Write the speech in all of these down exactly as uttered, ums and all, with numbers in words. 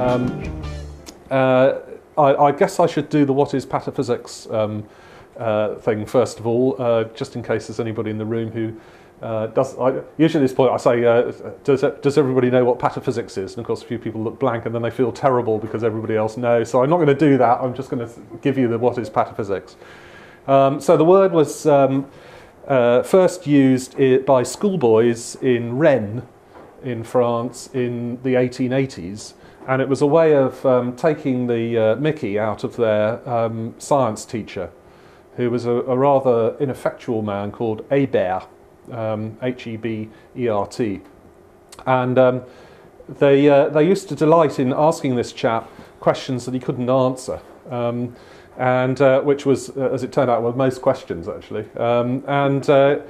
Um, uh, I, I guess I should do the what is pataphysics um, uh, thing first of all, uh, just in case there's anybody in the room who uh, does. I, usually at this point I say, uh, does, does everybody know what pataphysics is? And of course a few people look blank and then they feel terrible because everybody else knows. So I'm not going to do that, I'm just going to give you the what is pataphysics. Um, so the word was um, uh, first used by schoolboys in Rennes in France in the eighteen eighties. And it was a way of um, taking the uh, mickey out of their um, science teacher, who was a, a rather ineffectual man called Hebert, um, H E B E R T. And um, they, uh, they used to delight in asking this chap questions that he couldn't answer, um, and uh, which was, uh, as it turned out, were most questions actually. Um, and, uh,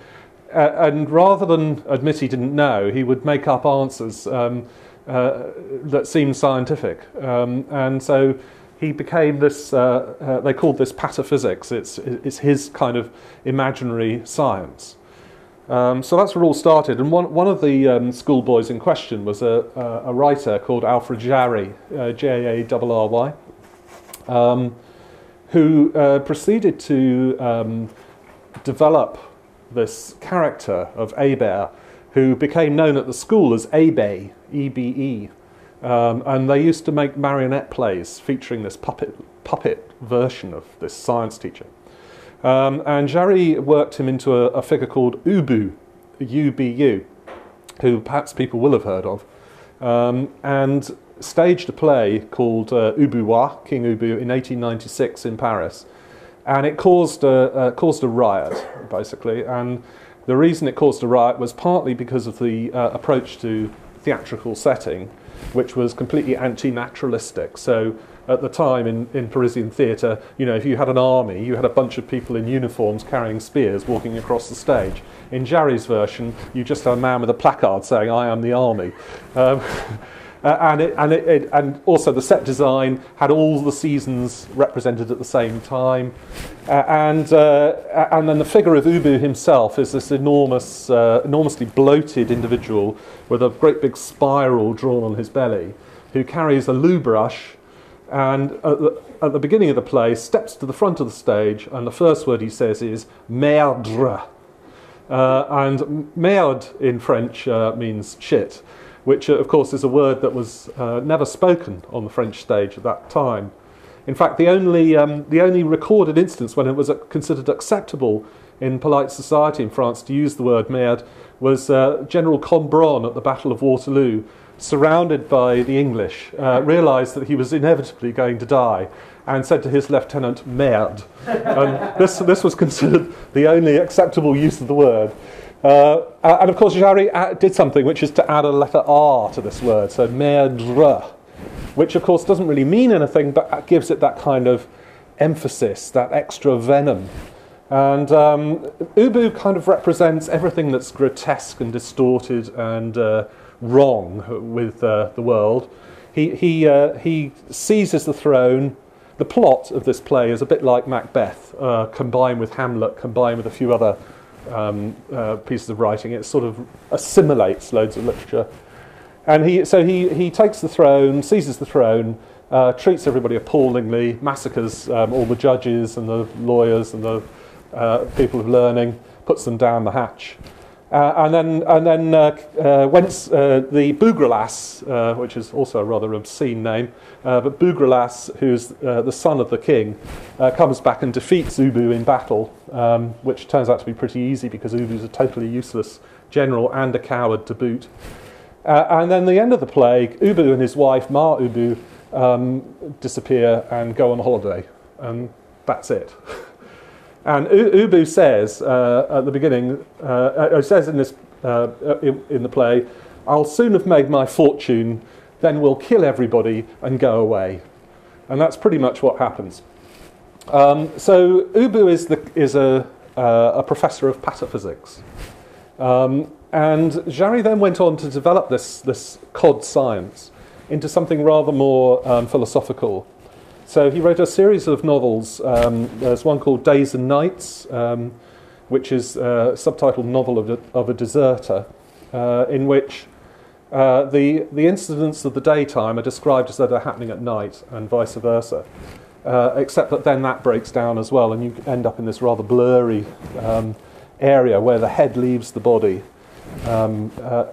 and rather than admit he didn't know, he would make up answers um, Uh, that seemed scientific, um, and so he became this. Uh, uh, they called this pataphysics. It's it's his kind of imaginary science. Um, so that's where it all started. And one one of the um, schoolboys in question was a a, a writer called Alfred Jarry, uh, J A R R Y, um, who uh, proceeded to um, develop this character of Hebert, who became known at the school as Hebe, E B E, um, and they used to make marionette plays featuring this puppet, puppet version of this science teacher. Um, and Jarry worked him into a, a figure called Ubu, U B U, who perhaps people will have heard of, um, and staged a play called uh, Ubuwa, King Ubu, in eighteen ninety-six in Paris. And it caused a, uh, caused a riot, basically, and the reason it caused a riot was partly because of the uh, approach to theatrical setting, which was completely anti-naturalistic. So at the time in, in Parisian theatre, you know, if you had an army, you had a bunch of people in uniforms carrying spears walking across the stage. In Jarry's version, you just had a man with a placard saying, "I am the army." Um, and, it, and, it, it, and also the set design had all the seasons represented at the same time. Uh, and uh, and then the figure of Ubu himself is this enormous, uh, enormously bloated individual with a great big spiral drawn on his belly, who carries a loo brush, and at the, at the beginning of the play steps to the front of the stage, and the first word he says is "merdre," uh, and "merde" in French uh, means "shit," which of course is a word that was uh, never spoken on the French stage at that time. In fact, the only, um, the only recorded instance when it was considered acceptable in polite society in France to use the word merde was uh, General Cambronne at the Battle of Waterloo, surrounded by the English, uh, realised that he was inevitably going to die and said to his lieutenant, "Merde." And this, this was considered the only acceptable use of the word. Uh, and of course, Jarry did something, which is to add a letter R to this word, so merdre, which of course doesn't really mean anything, but gives it that kind of emphasis, that extra venom. And um, Ubu kind of represents everything that's grotesque and distorted and uh, wrong with uh, the world. He, he, uh, he seizes the throne. The plot of this play is a bit like Macbeth, uh, combined with Hamlet, combined with a few other um, uh, pieces of writing. It sort of assimilates loads of literature. And he, so he, he takes the throne, seizes the throne, uh, treats everybody appallingly, massacres um, all the judges and the lawyers and the uh, people of learning, puts them down the hatch. Uh, and then, and then uh, uh, whence uh, the Bougrellas, uh, which is also a rather obscene name, uh, but Bougrellas, who's uh, the son of the king, uh, comes back and defeats Ubu in battle, um, which turns out to be pretty easy because Ubu's a totally useless general and a coward to boot. Uh, and then the end of the play, Ubu and his wife, Ma Ubu, um, disappear and go on holiday. And that's it. And U Ubu says uh, at the beginning, uh, says in, this, uh, in, in the play, "I'll soon have made my fortune, then we'll kill everybody and go away." And that's pretty much what happens. Um, so Ubu is, the, is a, uh, a professor of pataphysics. Um, And Jarry then went on to develop this, this cod science into something rather more um, philosophical. So he wrote a series of novels. Um, there's one called Days and Nights, um, which is a subtitled novel of a, of a deserter, uh, in which Uh, the, the incidents of the daytime are described as though they're happening at night and vice versa, uh, except that then that breaks down as well, and you end up in this rather blurry um, area where the head leaves the body. Um, uh,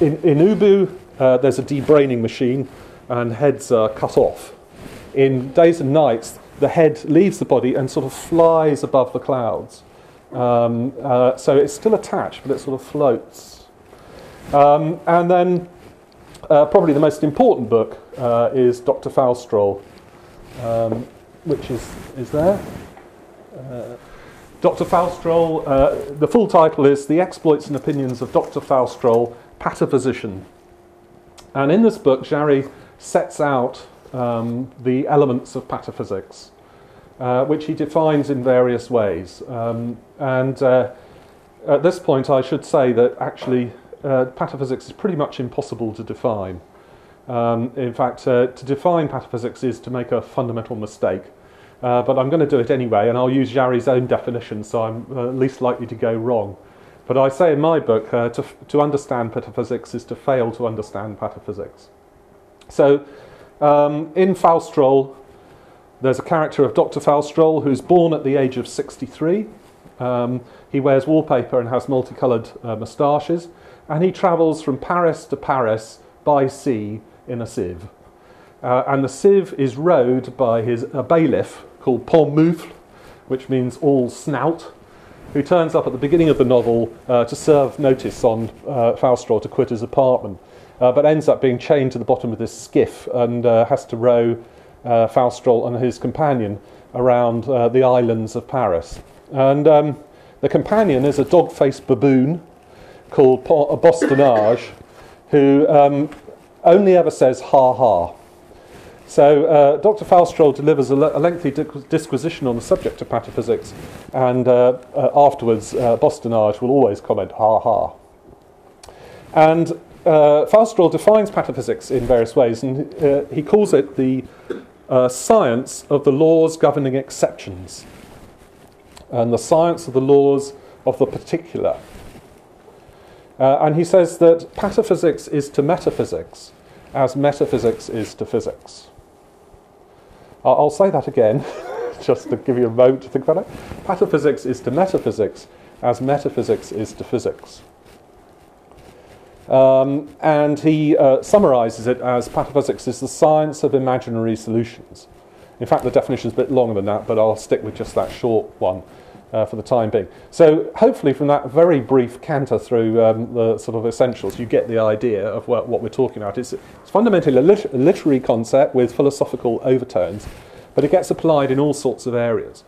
in, in Ubu, uh, there's a debraining machine and heads are cut off. In Days and Nights, the head leaves the body and sort of flies above the clouds. Um, uh, so it's still attached, but it sort of floats. Um, and then uh, probably the most important book uh, is Doctor Faustroll, um, which is, is there. Uh, Doctor Faustroll, uh, the full title is The Exploits and Opinions of Doctor Faustroll, Pataphysician. And in this book, Jarry sets out um, the elements of pataphysics, uh, which he defines in various ways. Um, and uh, at this point, I should say that actually Uh, pataphysics is pretty much impossible to define. Um, in fact, uh, to define pataphysics is to make a fundamental mistake. Uh, but I'm going to do it anyway, and I'll use Jarry's own definition, so I'm uh, least likely to go wrong. But I say in my book, uh, to, to understand pataphysics is to fail to understand pataphysics. So, um, in Faustroll, there's a character of Doctor Faustroll who's born at the age of sixty-three. Um, he wears wallpaper and has multicoloured uh, moustaches. And he travels from Paris to Paris by sea in a sieve. Uh, and the sieve is rowed by his, a bailiff called Pont-Moufle, which means all snout, who turns up at the beginning of the novel uh, to serve notice on uh, Faustroll to quit his apartment, uh, but ends up being chained to the bottom of this skiff and uh, has to row uh, Faustroll and his companion around uh, the islands of Paris. And um, the companion is a dog-faced baboon called a Bostinage, who um, only ever says ha-ha. So uh, Doctor Faustroll delivers a, le a lengthy disquisition on the subject of pataphysics, and uh, uh, afterwards uh, Bostinage will always comment ha-ha. And uh, Faustroll defines pataphysics in various ways, and uh, he calls it the uh, science of the laws governing exceptions, and the science of the laws of the particular. Uh, and he says that pataphysics is to metaphysics as metaphysics is to physics. Uh, I'll say that again, just to give you a moment to think about it. Pataphysics is to metaphysics as metaphysics is to physics. Um, and he uh, summarises it as pataphysics is the science of imaginary solutions. In fact, the definition is a bit longer than that, but I'll stick with just that short one. Uh, for the time being. So hopefully from that very brief canter through um, the sort of essentials, you get the idea of what, what we're talking about. It's, it's fundamentally a, lit a literary concept with philosophical overtones, but it gets applied in all sorts of areas.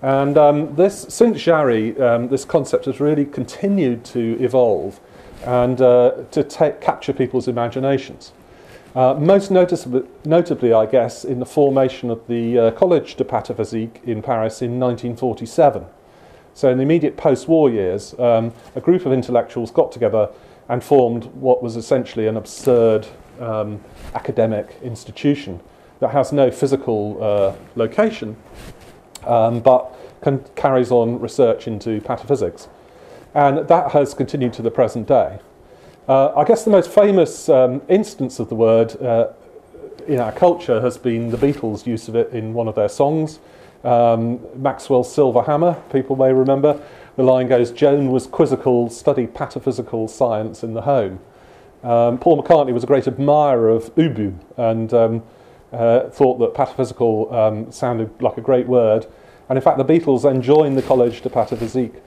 And um, this, since Jarry, um, this concept has really continued to evolve and uh, to capture people's imaginations. Uh, most noticeably, notably, I guess, in the formation of the uh, Collège de Pataphysique in Paris in nineteen forty-seven. So in the immediate post-war years, um, a group of intellectuals got together and formed what was essentially an absurd um, academic institution that has no physical uh, location, um, but can, carries on research into pataphysics. And that has continued to the present day. Uh, I guess the most famous um, instance of the word uh, in our culture has been the Beatles' use of it in one of their songs. Um, Maxwell's Silver Hammer, people may remember. The line goes, "Joan was quizzical, studied pataphysical science in the home." Um, Paul McCartney was a great admirer of Ubu and um, uh, thought that pataphysical um, sounded like a great word. And in fact, the Beatles then joined the Collège de Pataphysique,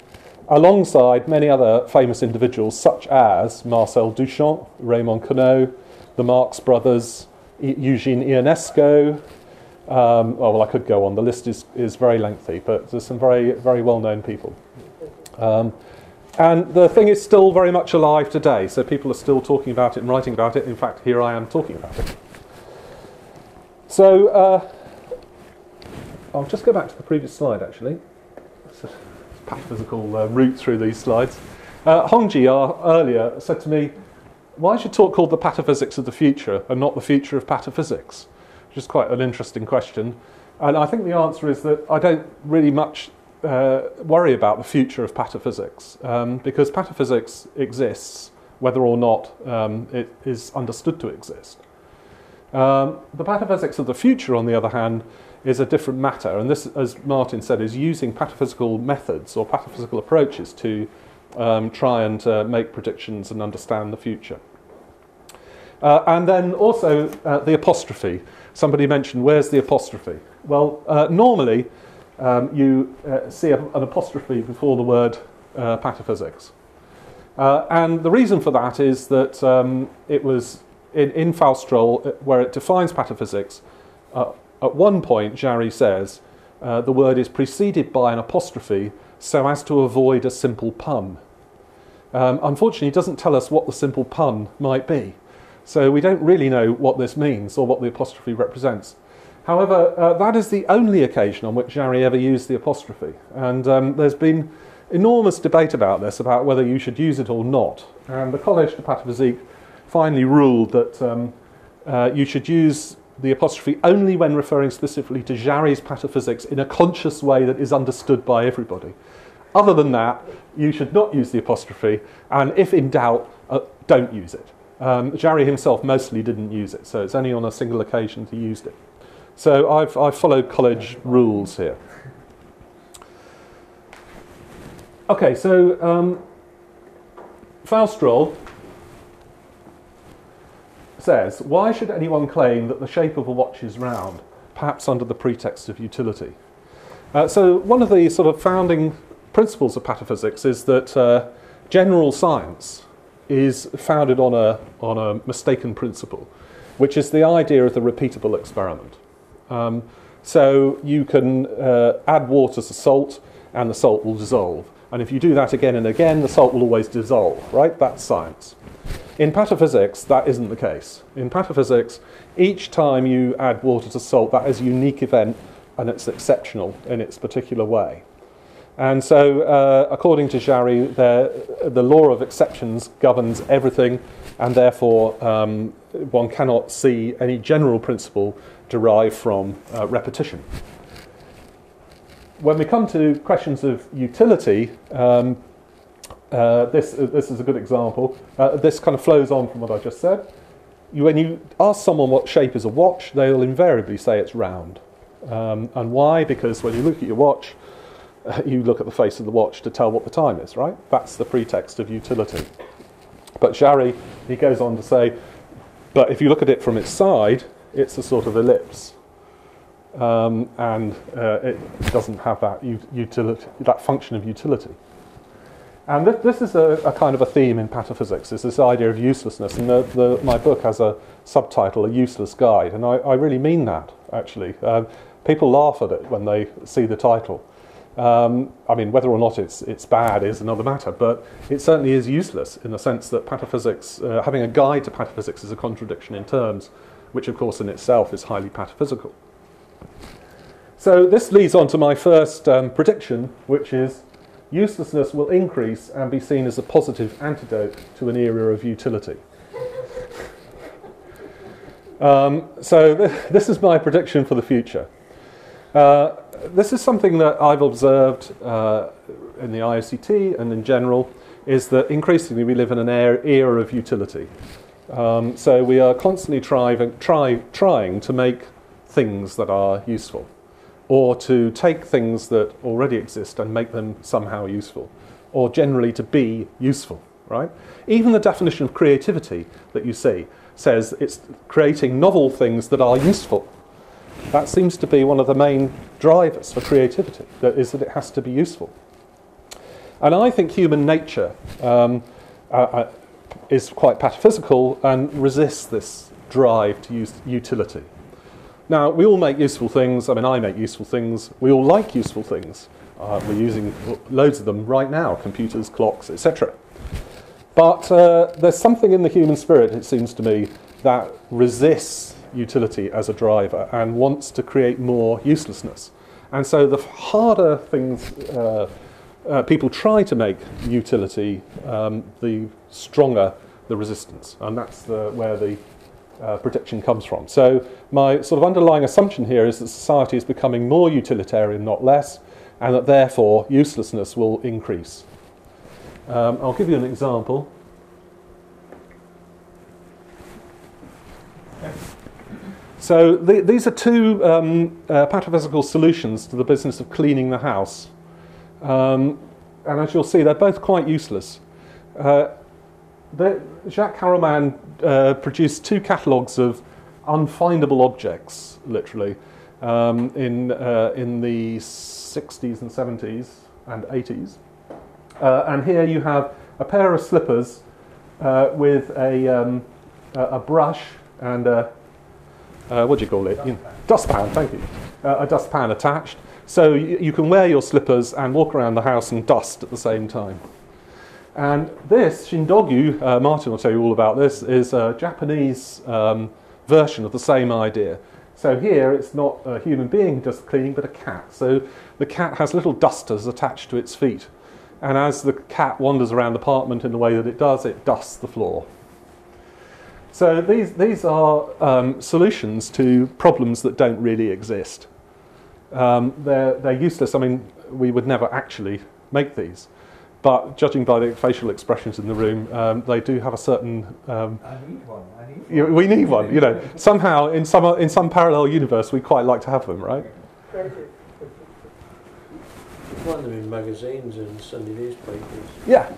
alongside many other famous individuals such as Marcel Duchamp, Raymond Queneau, the Marx Brothers, Eugene Ionesco. Um, oh, well, I could go on. The list is, is very lengthy, but there's some very, very well-known people. Um, and the thing is still very much alive today, so people are still talking about it and writing about it. In fact, here I am talking about it. So uh, I'll just go back to the previous slide, actually. Pataphysical uh, route through these slides. Uh, Hongji earlier said to me, why is your talk called The Pataphysics of the Future and not The Future of Pataphysics? Which is quite an interesting question. And I think the answer is that I don't really much uh, worry about the future of pataphysics um, because pataphysics exists whether or not um, it is understood to exist. Um, the pataphysics of the future, on the other hand, is a different matter, and this, as Martin said, is using pataphysical methods or pataphysical approaches to um, try and uh, make predictions and understand the future. Uh, and then also uh, the apostrophe. Somebody mentioned, where's the apostrophe? Well, uh, normally um, you uh, see a, an apostrophe before the word uh, pataphysics. Uh, and the reason for that is that um, it was in, in Faustroll, where it defines pataphysics, uh, at one point, Jarry says, uh, the word is preceded by an apostrophe so as to avoid a simple pun. Um, unfortunately, he doesn't tell us what the simple pun might be. So we don't really know what this means or what the apostrophe represents. However, uh, that is the only occasion on which Jarry ever used the apostrophe. And um, there's been enormous debate about this, about whether you should use it or not. And the Collège de Pataphysique finally ruled that um, uh, you should use the apostrophe only when referring specifically to Jarry's pataphysics in a conscious way that is understood by everybody. Other than that, you should not use the apostrophe, and if in doubt, uh, don't use it. Um, Jarry himself mostly didn't use it, so it's only on a single occasion he used it. So I've, I've followed college rules here. Okay, so um, Faustroll says, why should anyone claim that the shape of a watch is round, perhaps under the pretext of utility? Uh, so one of the sort of founding principles of pataphysics is that uh, general science is founded on a, on a mistaken principle, which is the idea of the repeatable experiment. Um, so you can uh, add water to salt and the salt will dissolve. And if you do that again and again, the salt will always dissolve, right? That's science. In pataphysics, that isn't the case. In pataphysics, each time you add water to salt, that is a unique event and it's exceptional in its particular way. And so, uh, according to Jarry, the, the law of exceptions governs everything, and therefore um, one cannot see any general principle derived from uh, repetition. When we come to questions of utility, um, uh, this, uh, this is a good example. Uh, this kind of flows on from what I just said. You, when you ask someone what shape is a watch, they'll invariably say it's round. Um, and why? Because when you look at your watch, you look at the face of the watch to tell what the time is, right? That's the pretext of utility. But Jarry, he goes on to say, but if you look at it from its side, it's a sort of ellipse. Um, and uh, it doesn't have that, utility, that function of utility. And th this is a, a kind of a theme in pataphysics, is this idea of uselessness. And the, the, my book has a subtitle, A Useless Guide. And I, I really mean that, actually. Um, people laugh at it when they see the title. Um, I mean, whether or not it's, it's bad is another matter, but it certainly is useless in the sense that pataphysics, uh, having a guide to pataphysics is a contradiction in terms, which of course in itself is highly pataphysical. So this leads on to my first um, prediction, which is uselessness will increase and be seen as a positive antidote to an era of utility. um, so th this is my prediction for the future. Uh, This is something that I've observed uh, in the I O C T and in general, is that increasingly we live in an era of utility. Um, so we are constantly try, try, trying to make things that are useful, or to take things that already exist and make them somehow useful, or generally to be useful, right? Even the definition of creativity that you see says it's creating novel things that are useful. That seems to be one of the main drivers for creativity, that is that it has to be useful. And I think human nature um, uh, uh, is quite pataphysical and resists this drive to use utility. Now, we all make useful things. I mean, I make useful things. We all like useful things. Uh, we're using loads of them right now, computers, clocks, et cetera. But uh, there's something in the human spirit, it seems to me, that resists utility as a driver and wants to create more uselessness. And so the harder things uh, uh, people try to make utility, um, the stronger the resistance. And that's the, where the uh, prediction comes from. So my sort of underlying assumption here is that society is becoming more utilitarian, not less, and that therefore uselessness will increase. Um, I'll give you an example. So the, these are two um, uh, pataphysical solutions to the business of cleaning the house. Um, and as you'll see, they're both quite useless. Uh, Jacques Harriman uh, produced two catalogues of unfindable objects, literally, um, in, uh, in the sixties and seventies and eighties. Uh, and here you have a pair of slippers uh, with a, um, a brush and a, uh, what do you call it? Dustpan, you know, dustpan thank you. Uh, a dustpan attached. So you can wear your slippers and walk around the house and dust at the same time. And this, shindogyu, uh, Martin will tell you all about this, is a Japanese um, version of the same idea. So here it's not a human being who does the cleaning, but a cat. So the cat has little dusters attached to its feet. And as the cat wanders around the apartment in the way that it does, it dusts the floor. So these, these are um, solutions to problems that don't really exist. Um, they're, they're useless. I mean, we would never actually make these. But judging by the facial expressions in the room, um, they do have a certain... Um, I need one, I need one. We need one, you know. Somehow, in some, in some parallel universe, we quite like to have them, right? Thank you. You find them in magazines and Sunday newspapers. Yeah,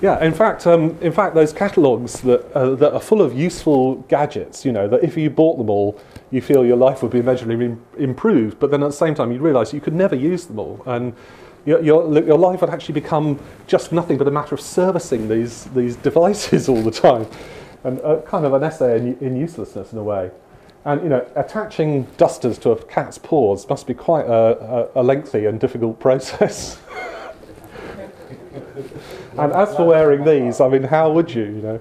yeah. In fact, um, in fact, those catalogues that, uh, that are full of useful gadgets, you know, that if you bought them all, you feel your life would be measurably improved, but then at the same time, you realise you could never use them all. And Your, your, your life would actually become just nothing but a matter of servicing these, these devices all the time. And uh, kind of an essay in, in uselessness in a way. And, you know, attaching dusters to a cat's paws must be quite a, a, a lengthy and difficult process. And as for wearing these, I mean, how would you, you know?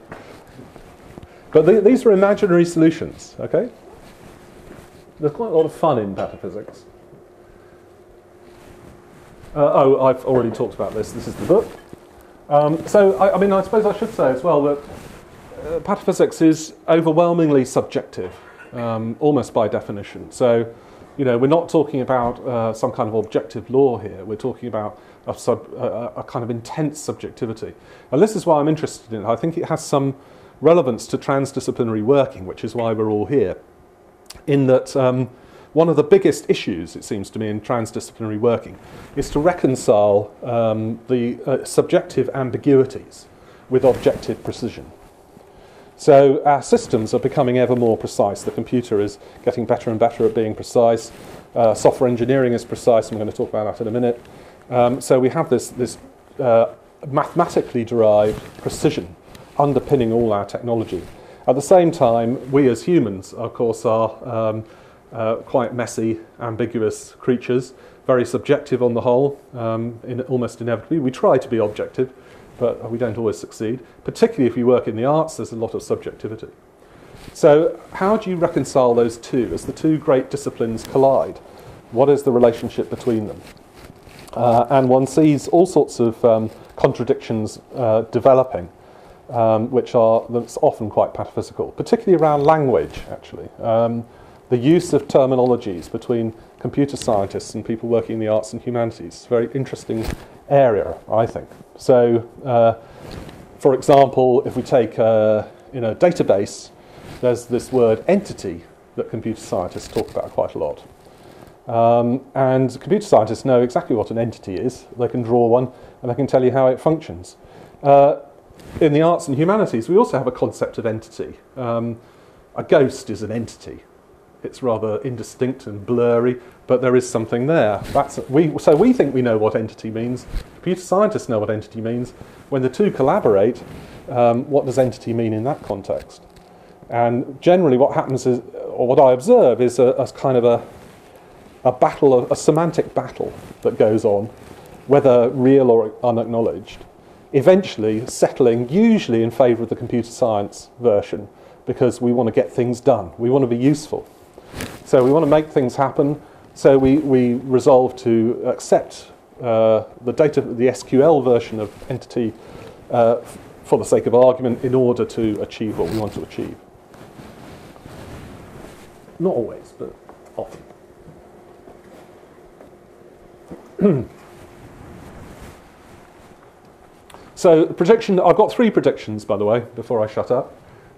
But the, these are imaginary solutions, okay? There's quite a lot of fun in pataphysics. Uh, oh, I've already talked about this. This is the book. Um, so, I, I mean, I suppose I should say as well that uh, pataphysics is overwhelmingly subjective, um, almost by definition. So, you know, we're not talking about uh, some kind of objective law here. We're talking about a, sub, uh, a kind of intense subjectivity. And this is why I'm interested in it. I think it has some relevance to transdisciplinary working, which is why we're all here, in that... Um, One of the biggest issues, it seems to me, in transdisciplinary working is to reconcile um, the uh, subjective ambiguities with objective precision. So our systems are becoming ever more precise. The computer is getting better and better at being precise. Uh, software engineering is precise. I'm going to talk about that in a minute. Um, so we have this, this uh, mathematically derived precision underpinning all our technology. At the same time, we as humans, of course, are... Um, Uh, quite messy, ambiguous creatures, very subjective on the whole, um, in, almost inevitably. We try to be objective, but we don't always succeed. Particularly if you work in the arts, there's a lot of subjectivity. So how do you reconcile those two as the two great disciplines collide? What is the relationship between them? Uh, and one sees all sorts of um, contradictions uh, developing, um, which are that's often quite pataphysical, particularly around language, actually. Um, The use of terminologies between computer scientists and people working in the arts and humanities is a very interesting area, I think. So, uh, for example, if we take a, you know, database, there's this word entity that computer scientists talk about quite a lot. Um, and computer scientists know exactly what an entity is. They can draw one and they can tell you how it functions. Uh, in the arts and humanities, we also have a concept of entity. Um, a ghost is an entity. It's rather indistinct and blurry, but there is something there. That's, we, so we think we know what entity means. Computer scientists know what entity means. When the two collaborate, um, what does entity mean in that context? And generally what happens is, or what I observe, is a, a kind of a, a battle, a, a semantic battle that goes on, whether real or unacknowledged, eventually settling usually in favour of the computer science version, because we want to get things done. We want to be useful. So we want to make things happen, so we, we resolve to accept uh, the, data, the S Q L version of entity uh, for the sake of argument in order to achieve what we want to achieve. Not always, but often. So prediction, I've got three predictions, by the way, before I shut up.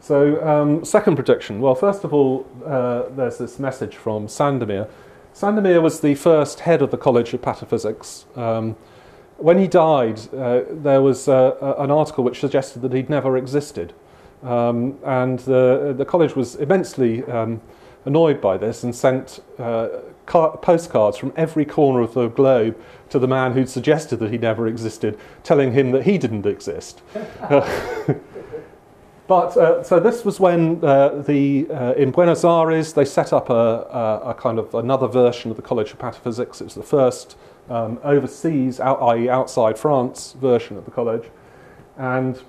So um, second prediction. Well, first of all, uh, there's this message from Sandomir. Sandomir was the first head of the College of Pataphysics. Um, when he died, uh, there was uh, a, an article which suggested that he'd never existed. Um, and the, the college was immensely um, annoyed by this and sent uh, postcards from every corner of the globe to the man who'd suggested that he never existed, telling him that he didn't exist. But uh, so this was when uh, the uh, in Buenos Aires they set up a, a, a kind of another version of the College of Pataphysics. It was the first um, overseas, out, that is outside France, version of the college. And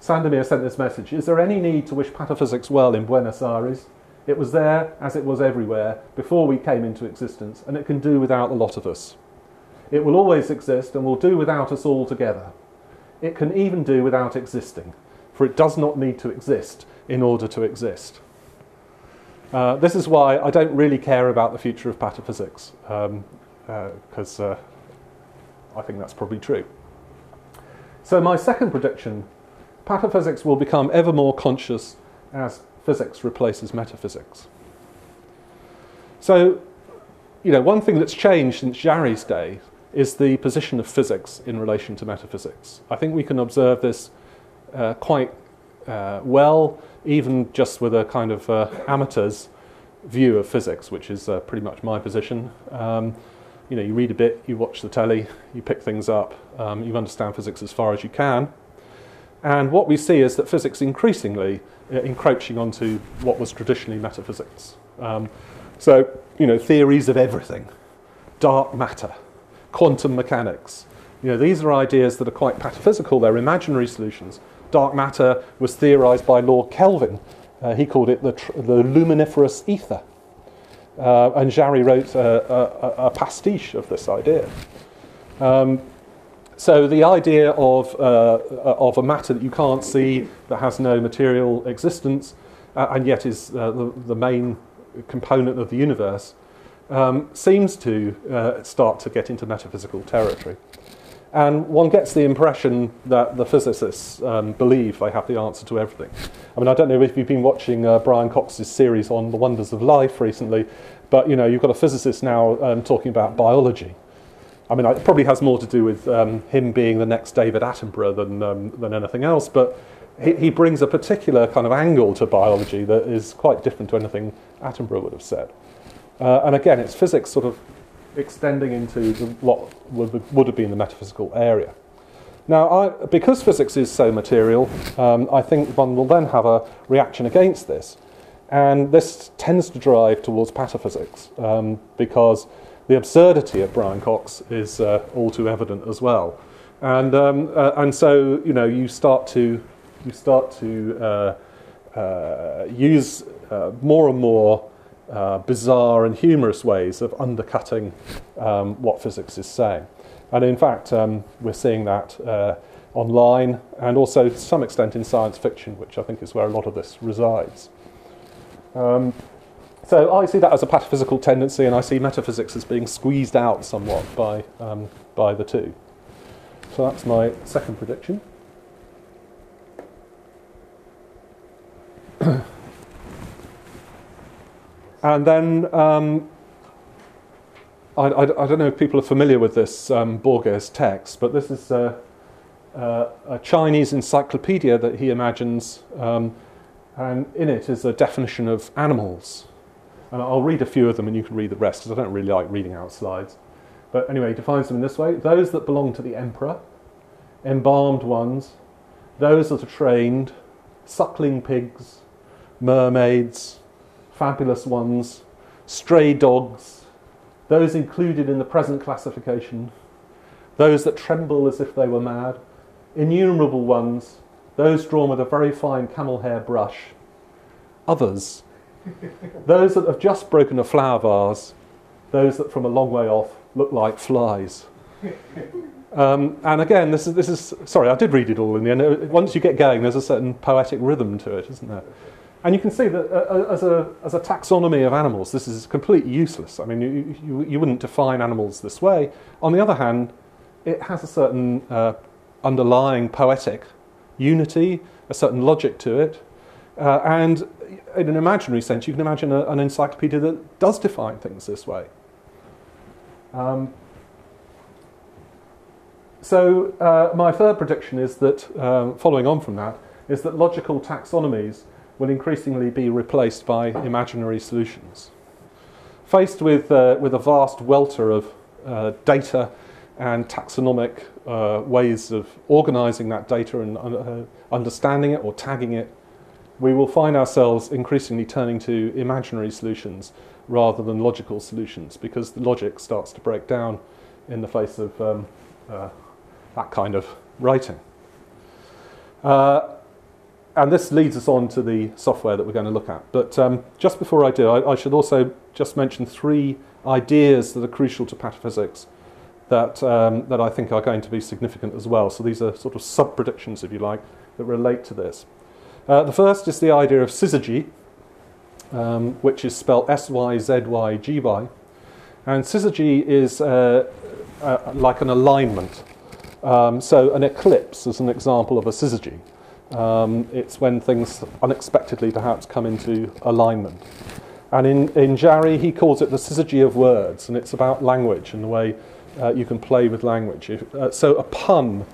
Sandomir sent this message: "Is there any need to wish pataphysics well in Buenos Aires? It was there, as it was everywhere, before we came into existence, and it can do without a lot of us. It will always exist and will do without us altogether. It can even do without existing, for it does not need to exist in order to exist." Uh, this is why I don't really care about the future of pataphysics, because um, uh, uh, I think that's probably true. So my second prediction: pataphysics will become ever more conscious as physics replaces metaphysics. So, you know, one thing that's changed since Jarry's day is the position of physics in relation to metaphysics. I think we can observe this uh, quite uh, well, even just with a kind of uh, amateur's view of physics, which is uh, pretty much my position. Um, you know, you read a bit, you watch the telly, you pick things up, um, you understand physics as far as you can. And what we see is that physics increasingly uh, encroaching onto what was traditionally metaphysics. Um, so, you know, theories of everything, dark matter, quantum mechanics. You know, these are ideas that are quite pataphysical. They're imaginary solutions. Dark matter was theorized by Lord Kelvin. Uh, he called it the, tr the luminiferous ether. Uh, and Jarry wrote a, a, a pastiche of this idea. Um, So the idea of, uh, of a matter that you can't see, that has no material existence, uh, and yet is uh, the, the main component of the universe, um, seems to uh, start to get into metaphysical territory. And one gets the impression that the physicists um, believe they have the answer to everything. I mean, I don't know if you've been watching uh, Brian Cox's series on the wonders of life recently, but you know, you've got a physicist now um, talking about biology. I mean, it probably has more to do with um, him being the next David Attenborough than, um, than anything else, but he, he brings a particular kind of angle to biology that is quite different to anything Attenborough would have said. Uh, and again, it's physics sort of extending into the, what would, would have been the metaphysical area. Now, I, because physics is so material, um, I think one will then have a reaction against this. And this tends to drive towards pataphysics, um, because the absurdity of Brian Cox is uh, all too evident as well, and um, uh, and so you know you start to you start to uh, uh, use uh, more and more uh, bizarre and humorous ways of undercutting um, what physics is saying, and in fact um, we're seeing that uh, online and also to some extent in science fiction, which I think is where a lot of this resides. Um, So I see that as a pataphysical tendency, and I see metaphysics as being squeezed out somewhat by, um, by the two. So that's my second prediction. And then, um, I, I, I don't know if people are familiar with this um, Borges text, but this is a, a, a Chinese encyclopedia that he imagines, um, and in it is a definition of animals. And I'll read a few of them and you can read the rest, because I don't really like reading out slides. But anyway, he defines them in this way: those that belong to the emperor, embalmed ones, those that are trained, suckling pigs, mermaids, fabulous ones, stray dogs, those included in the present classification, those that tremble as if they were mad, innumerable ones, those drawn with a very fine camel hair brush, others, those that have just broken a flower vase, those that from a long way off look like flies. Um, and again, this is, this is, sorry, I did read it all in the end. Once you get going, there's a certain poetic rhythm to it, isn't there? And you can see that uh, as, a, as a taxonomy of animals, this is completely useless. I mean, you, you, you wouldn't define animals this way. On the other hand, it has a certain uh, underlying poetic unity, a certain logic to it. Uh, and in an imaginary sense, you can imagine a, an encyclopedia that does define things this way. Um, so uh, my third prediction is that, uh, following on from that, is that logical taxonomies will increasingly be replaced by imaginary solutions. Faced with, uh, with a vast welter of uh, data and taxonomic uh, ways of organising that data and uh, understanding it or tagging it, we will find ourselves increasingly turning to imaginary solutions rather than logical solutions, because the logic starts to break down in the face of um, uh, that kind of writing. Uh, And this leads us on to the software that we're going to look at. But um, just before I do, I, I should also just mention three ideas that are crucial to pataphysics that, um, that I think are going to be significant as well. So these are sort of sub-predictions, if you like, that relate to this. Uh, the first is the idea of syzygy, um, which is spelled S Y Z Y G Y. And syzygy is uh, uh, like an alignment. Um, so an eclipse is an example of a syzygy. Um, it's when things unexpectedly perhaps come into alignment. And in, in Jarry, he calls it the syzygy of words, and it's about language and the way uh, you can play with language. If, uh, so a pun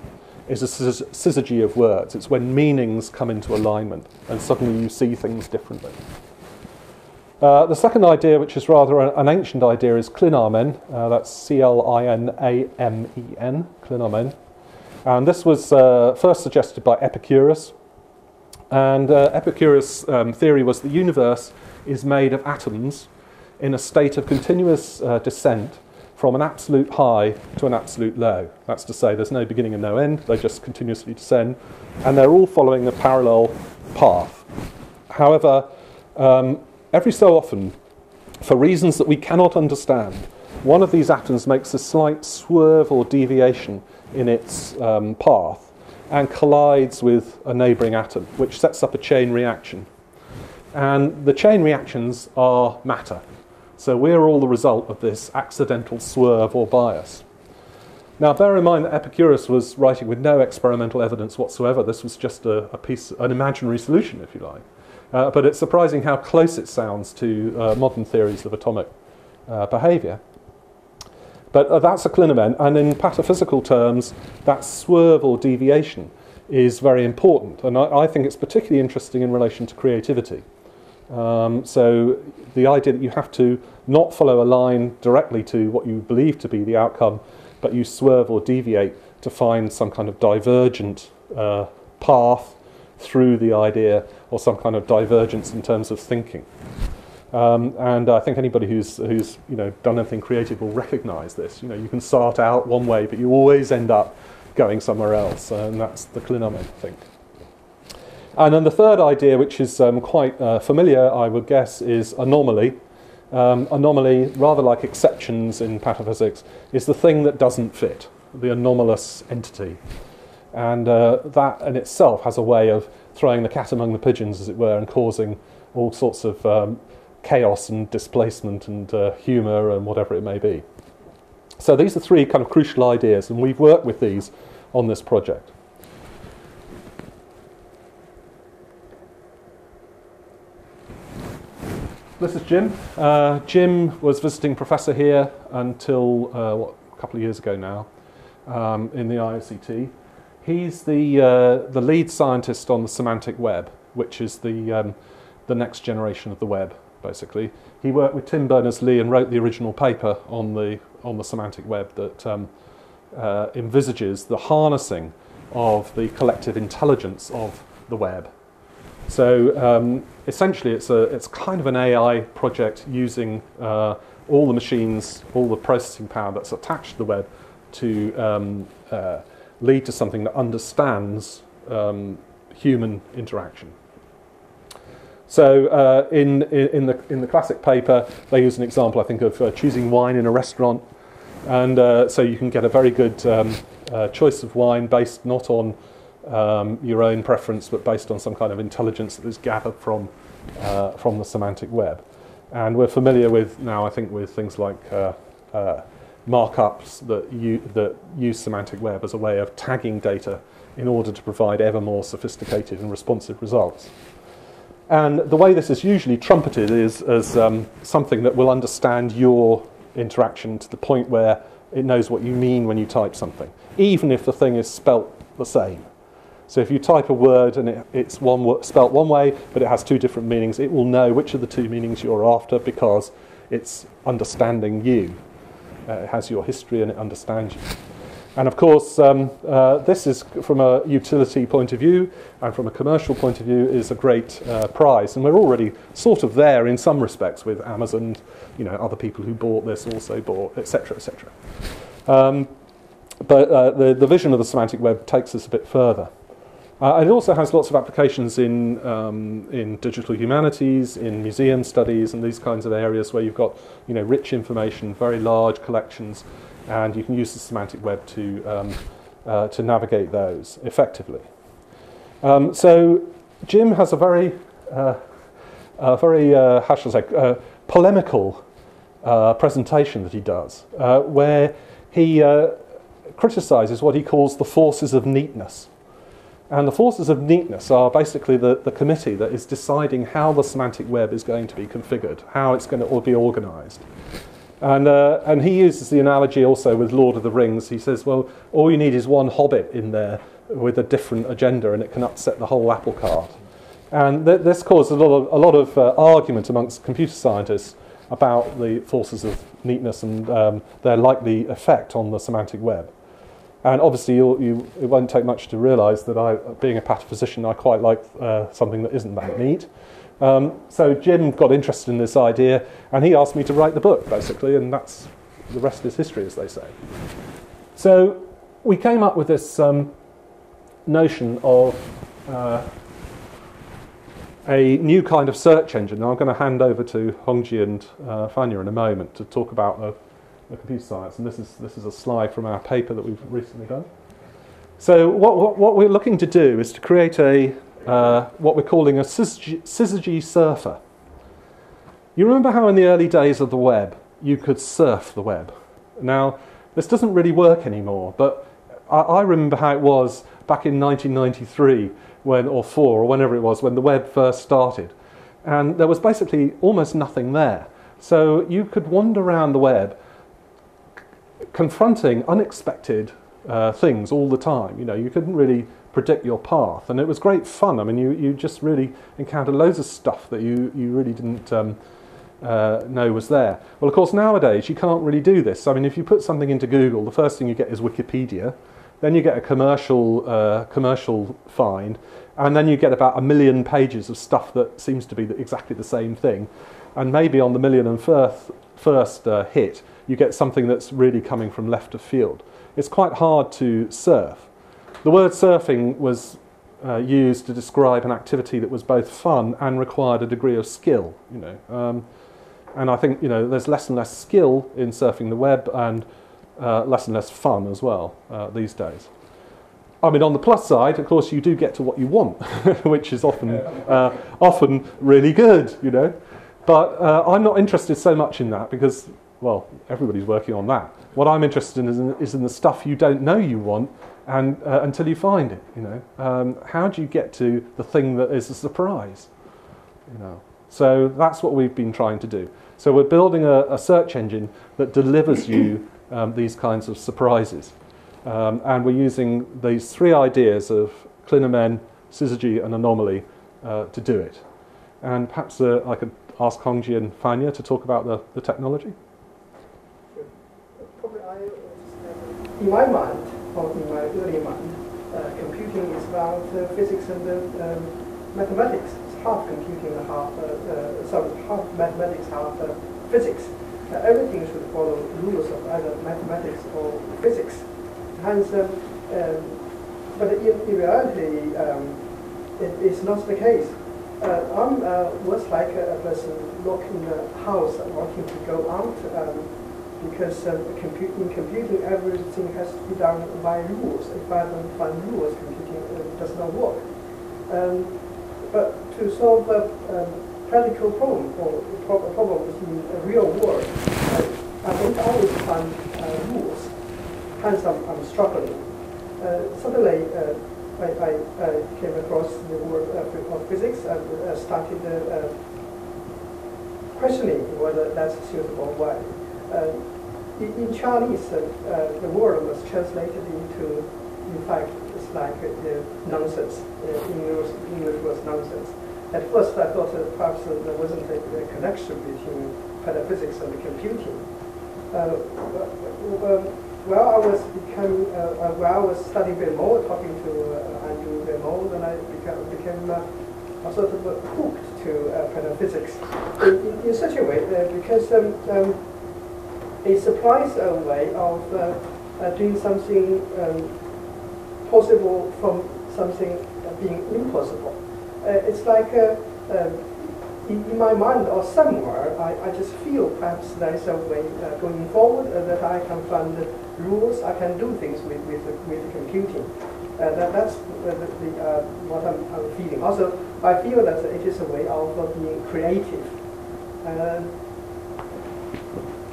is a syzygy of words. It's when meanings come into alignment and suddenly you see things differently. Uh, the second idea, which is rather an ancient idea, is clinamen. Uh, that's C L I N A M E N, clinamen. And this was uh, first suggested by Epicurus. And uh, Epicurus' um, theory was the universe is made of atoms in a state of continuous uh, descent from an absolute high to an absolute low. That's to say there's no beginning and no end. They just continuously descend. And they're all following a parallel path. However, um, every so often, for reasons that we cannot understand, one of these atoms makes a slight swerve or deviation in its um, path and collides with a neighbouring atom, which sets up a chain reaction. And the chain reactions are matter. So we're all the result of this accidental swerve or bias. Now bear in mind that Epicurus was writing with no experimental evidence whatsoever. This was just a, a piece, an imaginary solution, if you like. Uh, but it's surprising how close it sounds to uh, modern theories of atomic uh, behaviour. But uh, that's a clinamen, and in pataphysical terms, that swerve or deviation is very important. And I, I think it's particularly interesting in relation to creativity. Um, so the idea that you have to not follow a line directly to what you believe to be the outcome, but you swerve or deviate to find some kind of divergent uh, path through the idea, or some kind of divergence in terms of thinking. Um, and I think anybody who's, who's you know, done anything creative will recognise this. You know, you can start out one way, but you always end up going somewhere else, and that's the clinamen, I think. And then the third idea, which is um, quite uh, familiar, I would guess, is anomaly. Um, anomaly, rather like exceptions in pataphysics, is the thing that doesn't fit, the anomalous entity. And uh, that in itself has a way of throwing the cat among the pigeons, as it were, and causing all sorts of um, chaos and displacement and uh, humour and whatever it may be. So these are three kind of crucial ideas, and we've worked with these on this project. This is Jim. Uh, Jim was visiting professor here until uh, what, a couple of years ago now um, in the I O C T. He's the, uh, the lead scientist on the semantic web, which is the, um, the next generation of the web. Basically, he worked with Tim Berners-Lee and wrote the original paper on the on the semantic web that um, uh, envisages the harnessing of the collective intelligence of the web. So um, essentially, it's a it's kind of an A I project using uh, all the machines, all the processing power that's attached to the web to um, uh, lead to something that understands um, human interaction. So uh, in, in, the, in the classic paper, they use an example, I think, of uh, choosing wine in a restaurant. And uh, so you can get a very good um, uh, choice of wine based not on um, your own preference, but based on some kind of intelligence that is gathered from, uh, from the semantic web. And we're familiar with now, I think, with things like uh, uh, markups that, you, that use semantic web as a way of tagging data in order to provide ever more sophisticated and responsive results. And the way this is usually trumpeted is as um, something that will understand your interaction to the point where it knows what you mean when you type something, even if the thing is spelt the same. So if you type a word and it, it's one word, spelt one way, but it has two different meanings, it will know which of the two meanings you're after because it's understanding you. Uh, it has your history and it understands you. And of course, um, uh, this is, from a utility point of view and from a commercial point of view, is a great uh, prize. And we're already sort of there in some respects with Amazon, you know, other people who bought this also bought, et cetera, et cetera. Um, but uh, the, the vision of the semantic web takes us a bit further. Uh, it also has lots of applications in, um, in digital humanities, in museum studies, and these kinds of areas where you've got, you know, rich information, very large collections, and you can use the semantic web to, um, uh, to navigate those effectively. Um, so Jim has a very, uh, a very uh, how shall I say, uh, polemical uh, presentation that he does, uh, where he uh, criticises what he calls the forces of neatness. And the forces of neatness are basically the, the committee that is deciding how the semantic web is going to be configured, how it's going to be organised. And, uh, and he uses the analogy also with Lord of the Rings. He says, well, all you need is one hobbit in there with a different agenda and it can upset the whole apple cart. And th this caused a lot of, a lot of uh, argument amongst computer scientists about the forces of neatness and um, their likely effect on the semantic web. And obviously, you'll, you, it won't take much to realise that I, being a pathophysician, I quite like uh, something that isn't that neat. Um, so Jim got interested in this idea, and he asked me to write the book, basically, and that's the rest is history, as they say. So we came up with this um, notion of uh, a new kind of search engine. Now I'm going to hand over to Hongji and uh, Fania in a moment to talk about the the computer science, and this is, this is a slide from our paper that we've recently done. So what, what, what we're looking to do is to create a, uh, what we're calling a syzygy surfer. You remember how in the early days of the web, you could surf the web. Now, this doesn't really work anymore, but I, I remember how it was back in nineteen ninety-three when, or four, or whenever it was, when the web first started. And there was basically almost nothing there. So you could wander around the web confronting unexpected uh, things all the time. You know, you couldn't really predict your path, and it was great fun. I mean, you, you just really encountered loads of stuff that you, you really didn't um, uh, know was there. Well, of course, nowadays, you can't really do this. I mean, if you put something into Google, the first thing you get is Wikipedia, then you get a commercial, uh, commercial find, and then you get about a million pages of stuff that seems to be exactly the same thing. And maybe on the million and first, first uh, hit, you get something that's really coming from left of field. It's quite hard to surf. The word surfing was uh, used to describe an activity that was both fun and required a degree of skill. You know, um, and I think, you know, there's less and less skill in surfing the web, and uh, less and less fun as well uh, these days. I mean, on the plus side, of course, you do get to what you want, which is often uh, often really good. You know, but uh, I'm not interested so much in that because, well, everybody's working on that. What I'm interested in is in, is in the stuff you don't know you want, and uh, until you find it, you know. Um, how do you get to the thing that is a surprise? You know. So that's what we've been trying to do. So we're building a, a search engine that delivers you um, these kinds of surprises. Um, and we're using these three ideas of clinamen, syzygy, and anomaly uh, to do it. And perhaps uh, I could ask Hongji and Fania to talk about the, the technology. In my mind, or in my early mind, uh, computing is about uh, physics and uh, um, mathematics. It's half computing and half, uh, uh, sorry, half mathematics, half uh, physics. Uh, everything should follow rules of either mathematics or physics. Hence, um, um, but in, in reality, um, it is not the case. Uh, I uh, was like a person locking the house and wanting to go out. Um, Because um, compute, in computing, everything has to be done by rules. If I don't find rules, computing uh, does not work. Um, but to solve a um, practical problem, or a problem in the real world, I, I don't always find uh, rules. Hence, I'm, I'm struggling. Uh, suddenly, uh, I, I, I came across the work of physics and uh, started uh, questioning whether that's suitable or why. Uh, in, in Chinese, uh, uh, the word was translated into, in fact, it's like uh, nonsense. Uh, English, English was nonsense. At first, I thought that perhaps uh, there wasn't a, a connection between metaphysics and computing. Uh, well, I was becoming, uh, while I was studying Bemol, talking to uh, Andrew Bemol, then I became, became uh, sort of hooked to uh, metaphysics in, in, in such a way uh, because um, um, it supplies a way of uh, uh, doing something um, possible from something being impossible. Uh, it's like a, a in my mind or somewhere, I, I just feel perhaps there's a way uh, going forward uh, that I can find the rules, I can do things with, with, with computing. Uh, that, that's uh, the, the, uh, what I'm, I'm feeling. Also, I feel that it is a way of uh, being creative. Uh,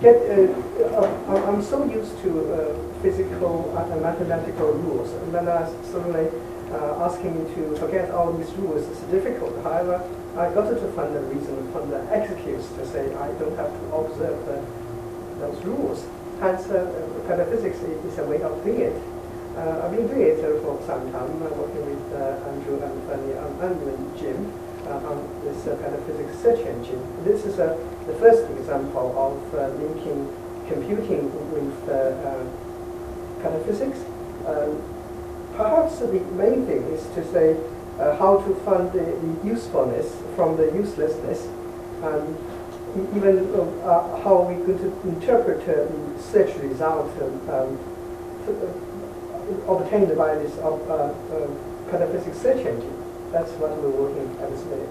get, uh, uh, I'm so used to uh, physical and mathematical rules, and then I suddenly uh, asking me to forget all these rules is difficult. However, I got to find the reason, find the excuse to say I don't have to observe the, those rules. Hence, uh, metaphysics is a way of doing it. Uh, I've been doing it uh, for some time. I'm working with uh, Andrew and Fanny and Andrew and Jim uh, on this uh, metaphysics search engine. This is uh, the first example of uh, linking computing with uh, uh, metaphysics. Um, perhaps the main thing is to say, Uh, how to find the, the usefulness from the uselessness, and um, even uh, uh, how we could interpret uh, the search result um, um, uh, obtained by this uh, uh, metaphysics search engine. That's what we're working at this minute.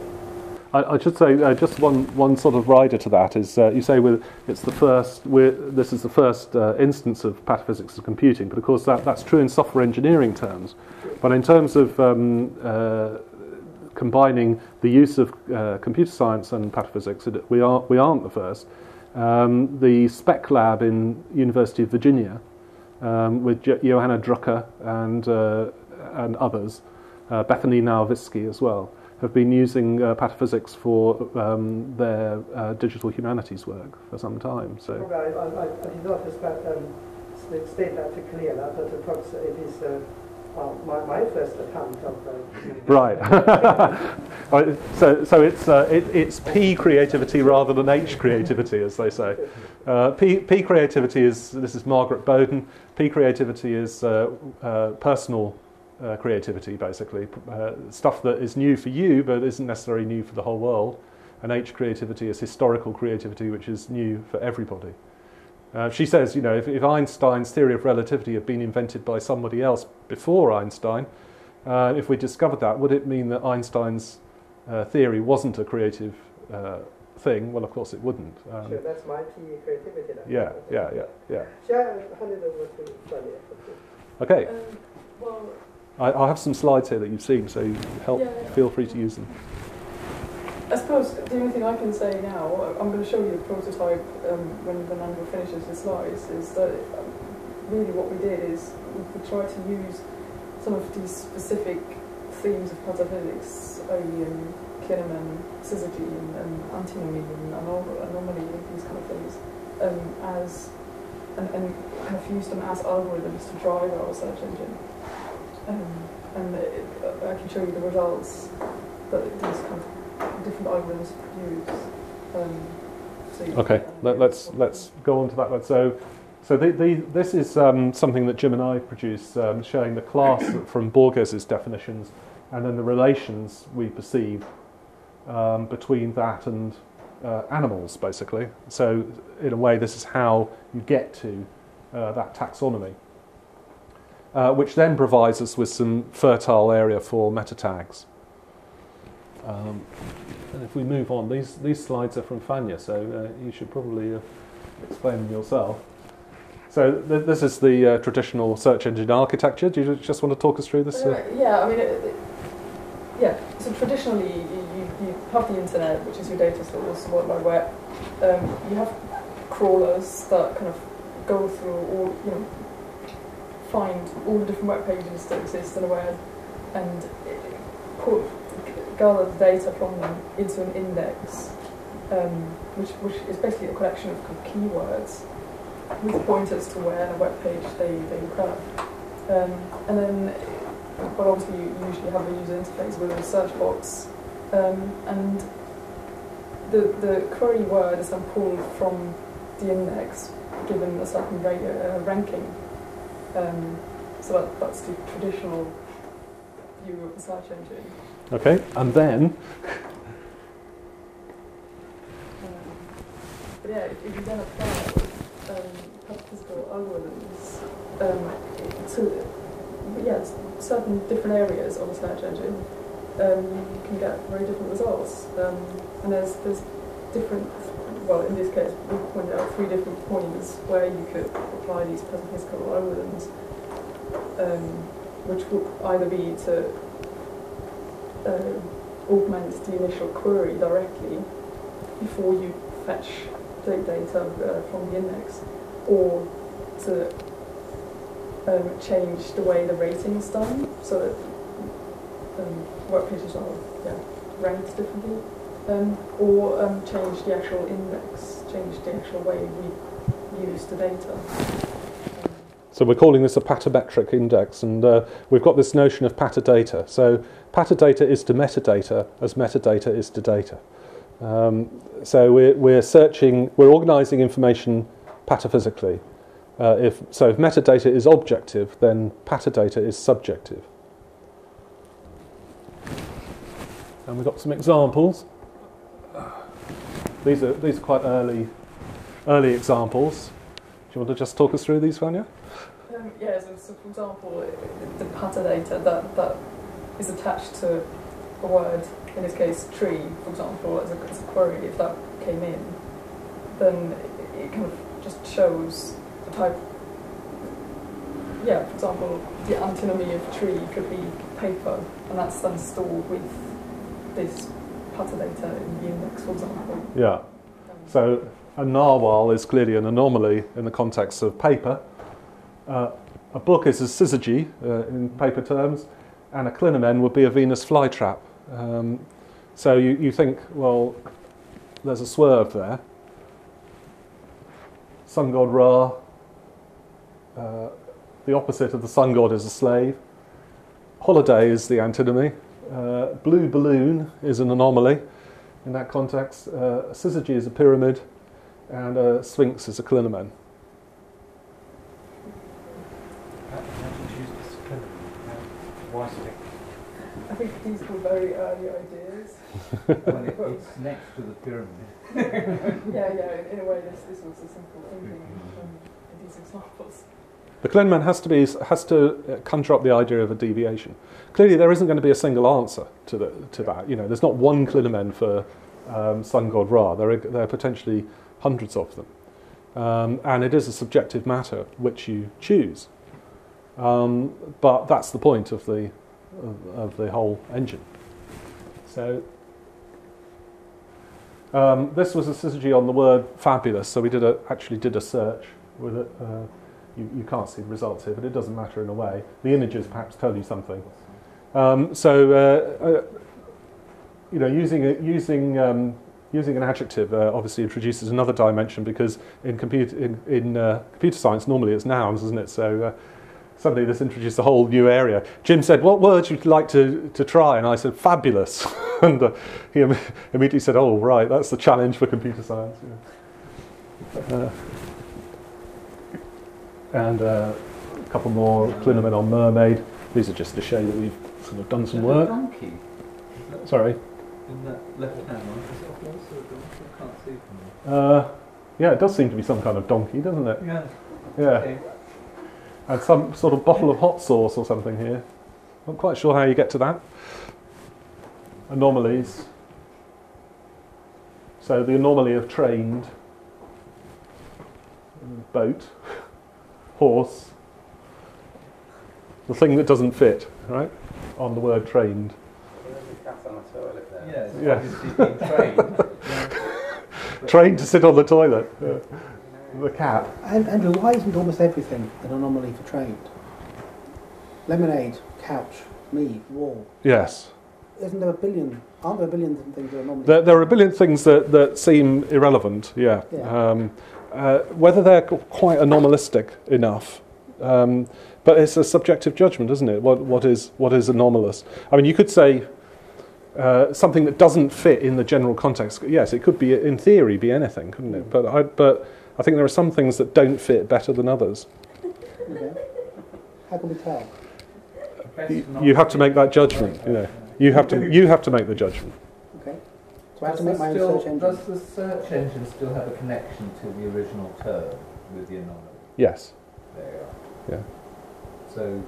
I, I should say uh, just one one sort of rider to that is uh, you say we're, it's the first we're, this is the first uh, instance of pataphysics of computing, but of course that, that's true in software engineering terms. But in terms of um, uh, combining the use of uh, computer science and pataphysics, we, are, we aren't the first. Um, the SPEC lab in University of Virginia um, with jo Johanna Drucker and, uh, and others, uh, Bethany Nowvisky as well, have been using uh, pataphysics for um, their uh, digital humanities work for some time. So I, I, I did not expect, um, state that to clear that, but perhaps it is... Uh Well, my, my first attempt of uh, right. so, so it's uh, it, it's P creativity rather than H creativity, as they say. Uh, P P creativity is this is Margaret Bowden. P creativity is uh, uh, personal uh, creativity, basically uh, stuff that is new for you but isn't necessarily new for the whole world. And H creativity is historical creativity, which is new for everybody. Uh, she says, you know, if, if Einstein's theory of relativity had been invented by somebody else before Einstein, uh, if we discovered that, would it mean that Einstein's uh, theory wasn't a creative uh, thing? Well, of course it wouldn't. Um, sure, that's my P creativity. Yeah, yeah, yeah, yeah, yeah. Okay. Um, well, I, I have some slides here that you've seen, so help. Yeah, feel free to use them. I suppose the only thing I can say now, I'm going to show you the prototype um, when, when Andrew finishes his slides, is that really what we did is we tried to use some of these specific themes of pataphysics, Oilean, Kinnaman, syzygy, and, and antinomy, and anomaly, and these kind of things, um, as, and, and have used them as algorithms to drive our search engine. Um, and it, I can show you the results that these kind of different algorithms produce. Um, so okay, Let, let's let's go on to that one. So, so the, the, this is um, something that Jim and I produce, um, showing the class from Borges's definitions, and then the relations we perceive um, between that and uh, animals, basically. So, in a way, this is how you get to uh, that taxonomy, uh, which then provides us with some fertile area for meta tags. Um, and if we move on, these, these slides are from Fania, so uh, you should probably uh, explain them yourself. So th this is the uh, traditional search engine architecture. Do you just want to talk us through this? Uh, yeah, I mean, it, it, yeah, so traditionally you, you, you have the internet, which is your data source, World Wide Web. Um, you have crawlers that kind of go through all, you know, find all the different web pages that exist in a way. and pull, gather the data from them into an index, um, which, which is basically a collection of keywords with pointers to where on a web page they, they look up. Um, and then, well, obviously you usually have a user interface with a search box, um, and the, the query word is then pulled from the index given a certain ra uh, ranking. Um, so that, that's the traditional view of the search engine. Okay, and then? Um, but yeah, if you then apply um, statistical algorithms um, to yeah, certain different areas of a search engine, um, you can get very different results. Um, and there's, there's different, well, in this case, we pointed out three different points where you could apply these statistical algorithms, um, which would either be to uh, augment the initial query directly before you fetch the data uh, from the index, or to um, change the way the rating is done so that um, web pages are yeah, ranked differently. Um, or um, change the actual index, change the actual way we use the data. So we're calling this a patametric index, and uh, we've got this notion of patadata. So patadata is to metadata as metadata is to data. Um, so we're, we're searching, we're organising information pataphysically. Uh, if, so if metadata is objective, then patadata is subjective. And we've got some examples. These are, these are quite early, early examples. Do you want to just talk us through these, Vanya? Um, yeah, so, so for example, the patadata that, that is attached to a word, in this case tree, for example, as a, as a query, if that came in, then it kind of just shows the type, yeah, for example, the antinomy of tree could be paper, and that's then stored with this patadata in the index, for example. Yeah. So a narwhal is clearly an anomaly in the context of paper. Uh, a book is a syzygy uh, in paper terms, and a clinamen would be a Venus flytrap. Um, so you, you think, well, there's a swerve there. Sun god Ra, uh, the opposite of the sun god is a slave. Holiday is the antinomy. Uh, blue balloon is an anomaly in that context. Uh, a syzygy is a pyramid, and a sphinx is a clinamen. Why sphinx? I think these were very early ideas. Well, it, it's next to the pyramid. Yeah, yeah. In a way, this, this was a simple thinking in these examples. The clinamen has to, be, has to conjure up the idea of a deviation. Clearly there isn't going to be a single answer to, the, to that. You know, there's not one clinamen for um, sun god Ra. There are, there are potentially hundreds of them. Um, and it is a subjective matter which you choose. Um, but that's the point of the, of, of the whole engine. So um, this was a syzygy on the word fabulous. So we did a, actually did a search with it. Uh, You, you can't see the results here, but it doesn't matter in a way. The images perhaps tell you something. Um, so, uh, uh, you know, using, a, using, um, using an adjective uh, obviously introduces another dimension, because in computer, in, in, uh, computer science normally it's nouns, isn't it? So uh, suddenly this introduced a whole new area. Jim said, what words would you like to, to try? And I said, fabulous. And uh, he im immediately said, oh, right, that's the challenge for computer science. Yeah. Uh, and uh, a couple more, clinamen on mermaid. These are just to show that we've sort of done some work. Donkey. Sorry? In that left hand one, is it also a donkey? I can't see from there. Uh, yeah, it does seem to be some kind of donkey, doesn't it? Yeah. Yeah. Okay. And some sort of bottle of hot sauce or something here. Not quite sure how you get to that. Anomalies. So the anomaly of trained boat. Horse, the thing that doesn't fit, right? On the word trained. Yes. Yeah. Trained to sit on the toilet. Yeah. The cat. And, and why isn't almost everything an anomaly for trained? Lemonade, couch, me, war. Yes. Isn't there a billion? Aren't there a billion different things that are normally? There, there are a billion things that, that seem irrelevant, yeah. yeah. Um, uh, whether they're quite anomalistic enough, um, but it's a subjective judgment, isn't it? What, what, is, what is anomalous? I mean, you could say uh, something that doesn't fit in the general context. Yes, it could be, in theory, be anything, couldn't it? But I, but I think there are some things that don't fit better than others. Okay. How can we tell? You, you have to make that judgment, you know. You have to you have to make the judgment. Okay. So I have to make my own search engine. Does the search engine still have a connection to the original term with the anomaly? Yes. There you are. Yeah. So,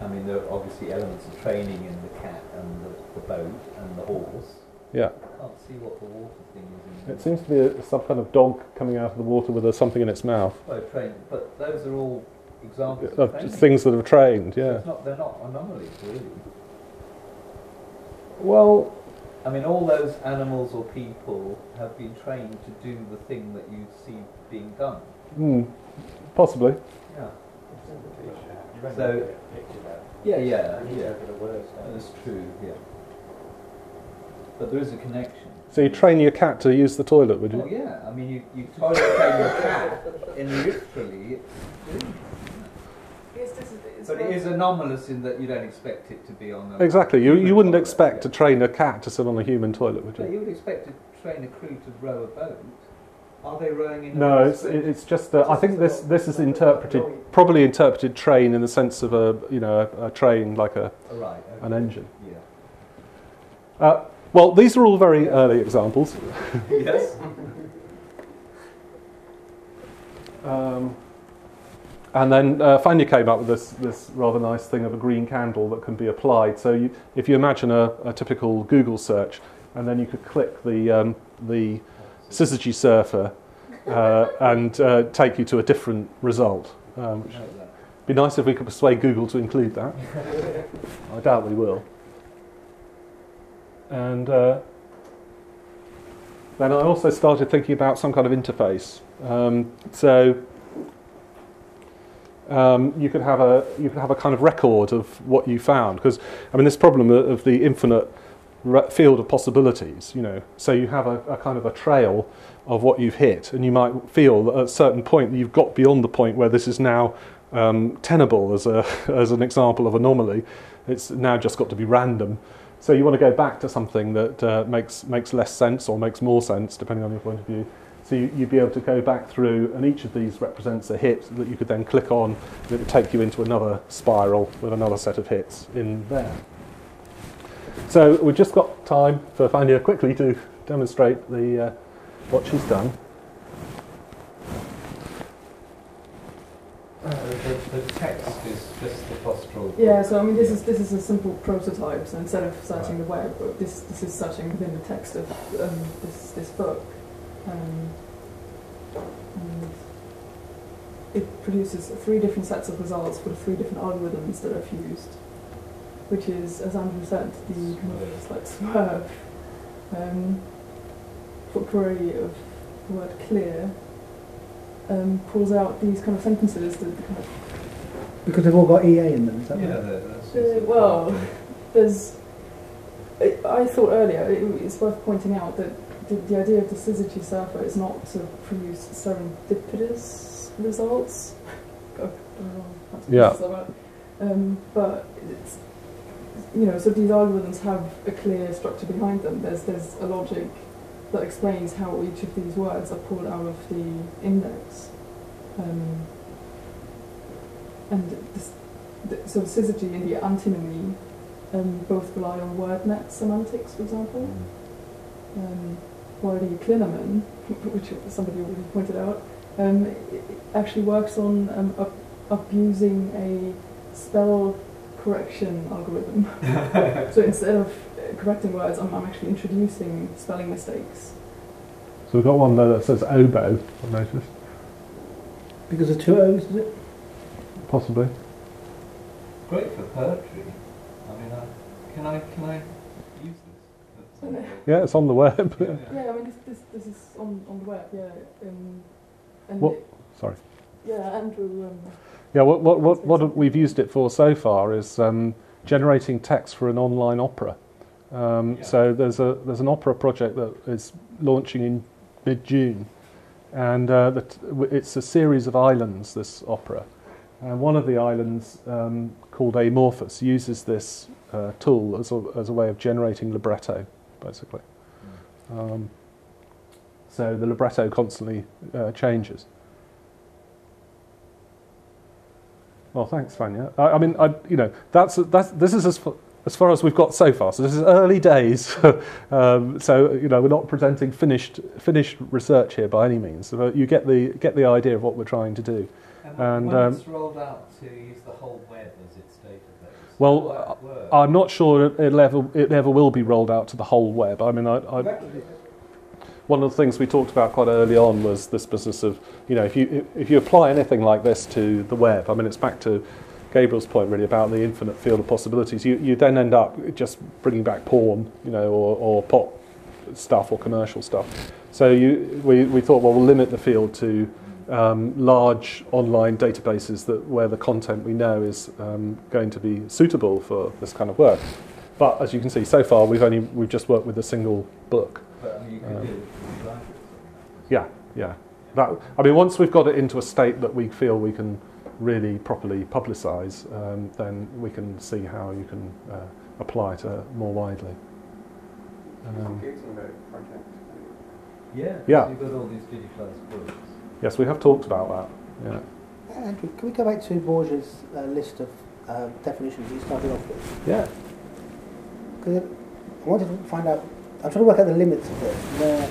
I mean, there are obviously elements of training in the cat and the, the boat and the horse. Yeah. I can't see what the water thing is. In it seems to be a, some kind of dog coming out of the water with a, something in its mouth. Well, trained, but those are all examples of, of things that are trained. Yeah. So it's not, they're not anomalies, really. Well, I mean, all those animals or people have been trained to do the thing that you see being done. Mm, possibly. Yeah. So, yeah, yeah, yeah. That's true, yeah. But there is a connection. So you train your cat to use the toilet, would you? Oh, yeah. I mean, you, you toilet train your cat, and literally it's doing. But it is anomalous in that you don't expect it to be on a... Exactly. You, you wouldn't expect yeah. to train a cat to sit on a human toilet, would you? No, you would expect to train a crew to row a boat. Are they rowing in a No, it's, it's just that... I think this, this is interpreted, probably interpreted train in the sense of a, you know, a, a train like a, oh, right, okay. an engine. Yeah. Uh, well, these are all very early examples. Yes. um... And then uh, Fania came up with this, this rather nice thing of a green candle that can be applied. So you, if you imagine a, a typical Google search, and then you could click the, um, the syzygy surfer uh, and uh, take you to a different result. Um, which would be nice if we could persuade Google to include that. I doubt we will. And uh, then I also started thinking about some kind of interface. Um, so. Um, you could have a you could have a kind of record of what you found, because I mean this problem of the infinite field of possibilities, you know. So you have a, a kind of a trail of what you've hit, and you might feel that at a certain point you've got beyond the point where this is now um, tenable as a as an example of anomaly. It's now just got to be random. So you want to go back to something that uh, makes makes less sense or makes more sense depending on your point of view. So you'd be able to go back through, and each of these represents a hit that you could then click on, and it would take you into another spiral with another set of hits in there. So we've just got time for Fania quickly to demonstrate the, uh, what she's done. Uh, the, the text is just the postural. Yeah, so I mean this is this is a simple prototype, so instead of searching the web, this, this is searching within the text of um, this, this book. Um, and it produces three different sets of results for the three different algorithms that I've used, which is, as Andrew said, the swerve. Like swerve um, for query of the word clear um, pulls out these kind of sentences that kind of because they've all got E A in them, is that yeah, right? That's uh, well, there's. It, I thought earlier it, it's worth pointing out that. The, the idea of the syzygy surfer is not to produce serendipitous results. God, I don't know how to yeah. That. Um, but it's, you know, so these algorithms have a clear structure behind them. There's there's a logic that explains how each of these words are pulled out of the index. Um, and this, the, so syzygy and the antinomy um, both rely on WordNet semantics, for example. Um, While the clinamen, which somebody already pointed out, um, it actually works on um, up, abusing a spell correction algorithm. So instead of correcting words, I'm, I'm actually introducing spelling mistakes. So we've got one there that says oboe, I noticed. Because of two O's, is it? Possibly. Great for poetry. I mean, I, can I, can I? Yeah, it's on the web. Yeah, yeah. yeah I mean, this, this, this is on, on the web, yeah. Um, and what? It, Sorry. Yeah, Andrew. Um, yeah, what, what, what, what we've used it for so far is um, generating text for an online opera. Um, yeah. So there's a there's an opera project that is launching in mid-June, and uh, the t it's a series of islands, this opera. And one of the islands, um, called Amorphous, uses this uh, tool as a, as a way of generating libretto, basically. Mm. Um, so the libretto constantly uh, changes. Well, thanks, Vanya. I, I mean, I, you know, that's, that's, this is as far, as far as we've got so far. So this is early days. um, so, you know, we're not presenting finished, finished research here by any means. So you get the, get the idea of what we're trying to do. And, and when um, it's rolled out to use the whole web as its database? Well, I'm not sure it ever, it ever will be rolled out to the whole web. I mean, I, I, one of the things we talked about quite early on was this business of, you know, if you, if you apply anything like this to the web, I mean, it's back to Gabriel's point really about the infinite field of possibilities. You, you then end up just bringing back porn, you know, or, or pop stuff or commercial stuff. So you, we, we thought, well, we'll limit the field to Um, large online databases that where the content we know is um, going to be suitable for this kind of work. But as you can see, so far we've only we've just worked with a single book. But I mean, you can um, do it. Yeah, yeah. That, I mean, once we've got it into a state that we feel we can really properly publicise, um, then we can see how you can uh, apply it uh, more widely. Um, yeah. Yeah. You've got all these digitalised books. Yes, we have talked about that. Yeah. Andrew, can we go back to Borgia's uh, list of uh, definitions you started off with? Yeah. Because I wanted to find out, I'm trying to work out the limits of it. Where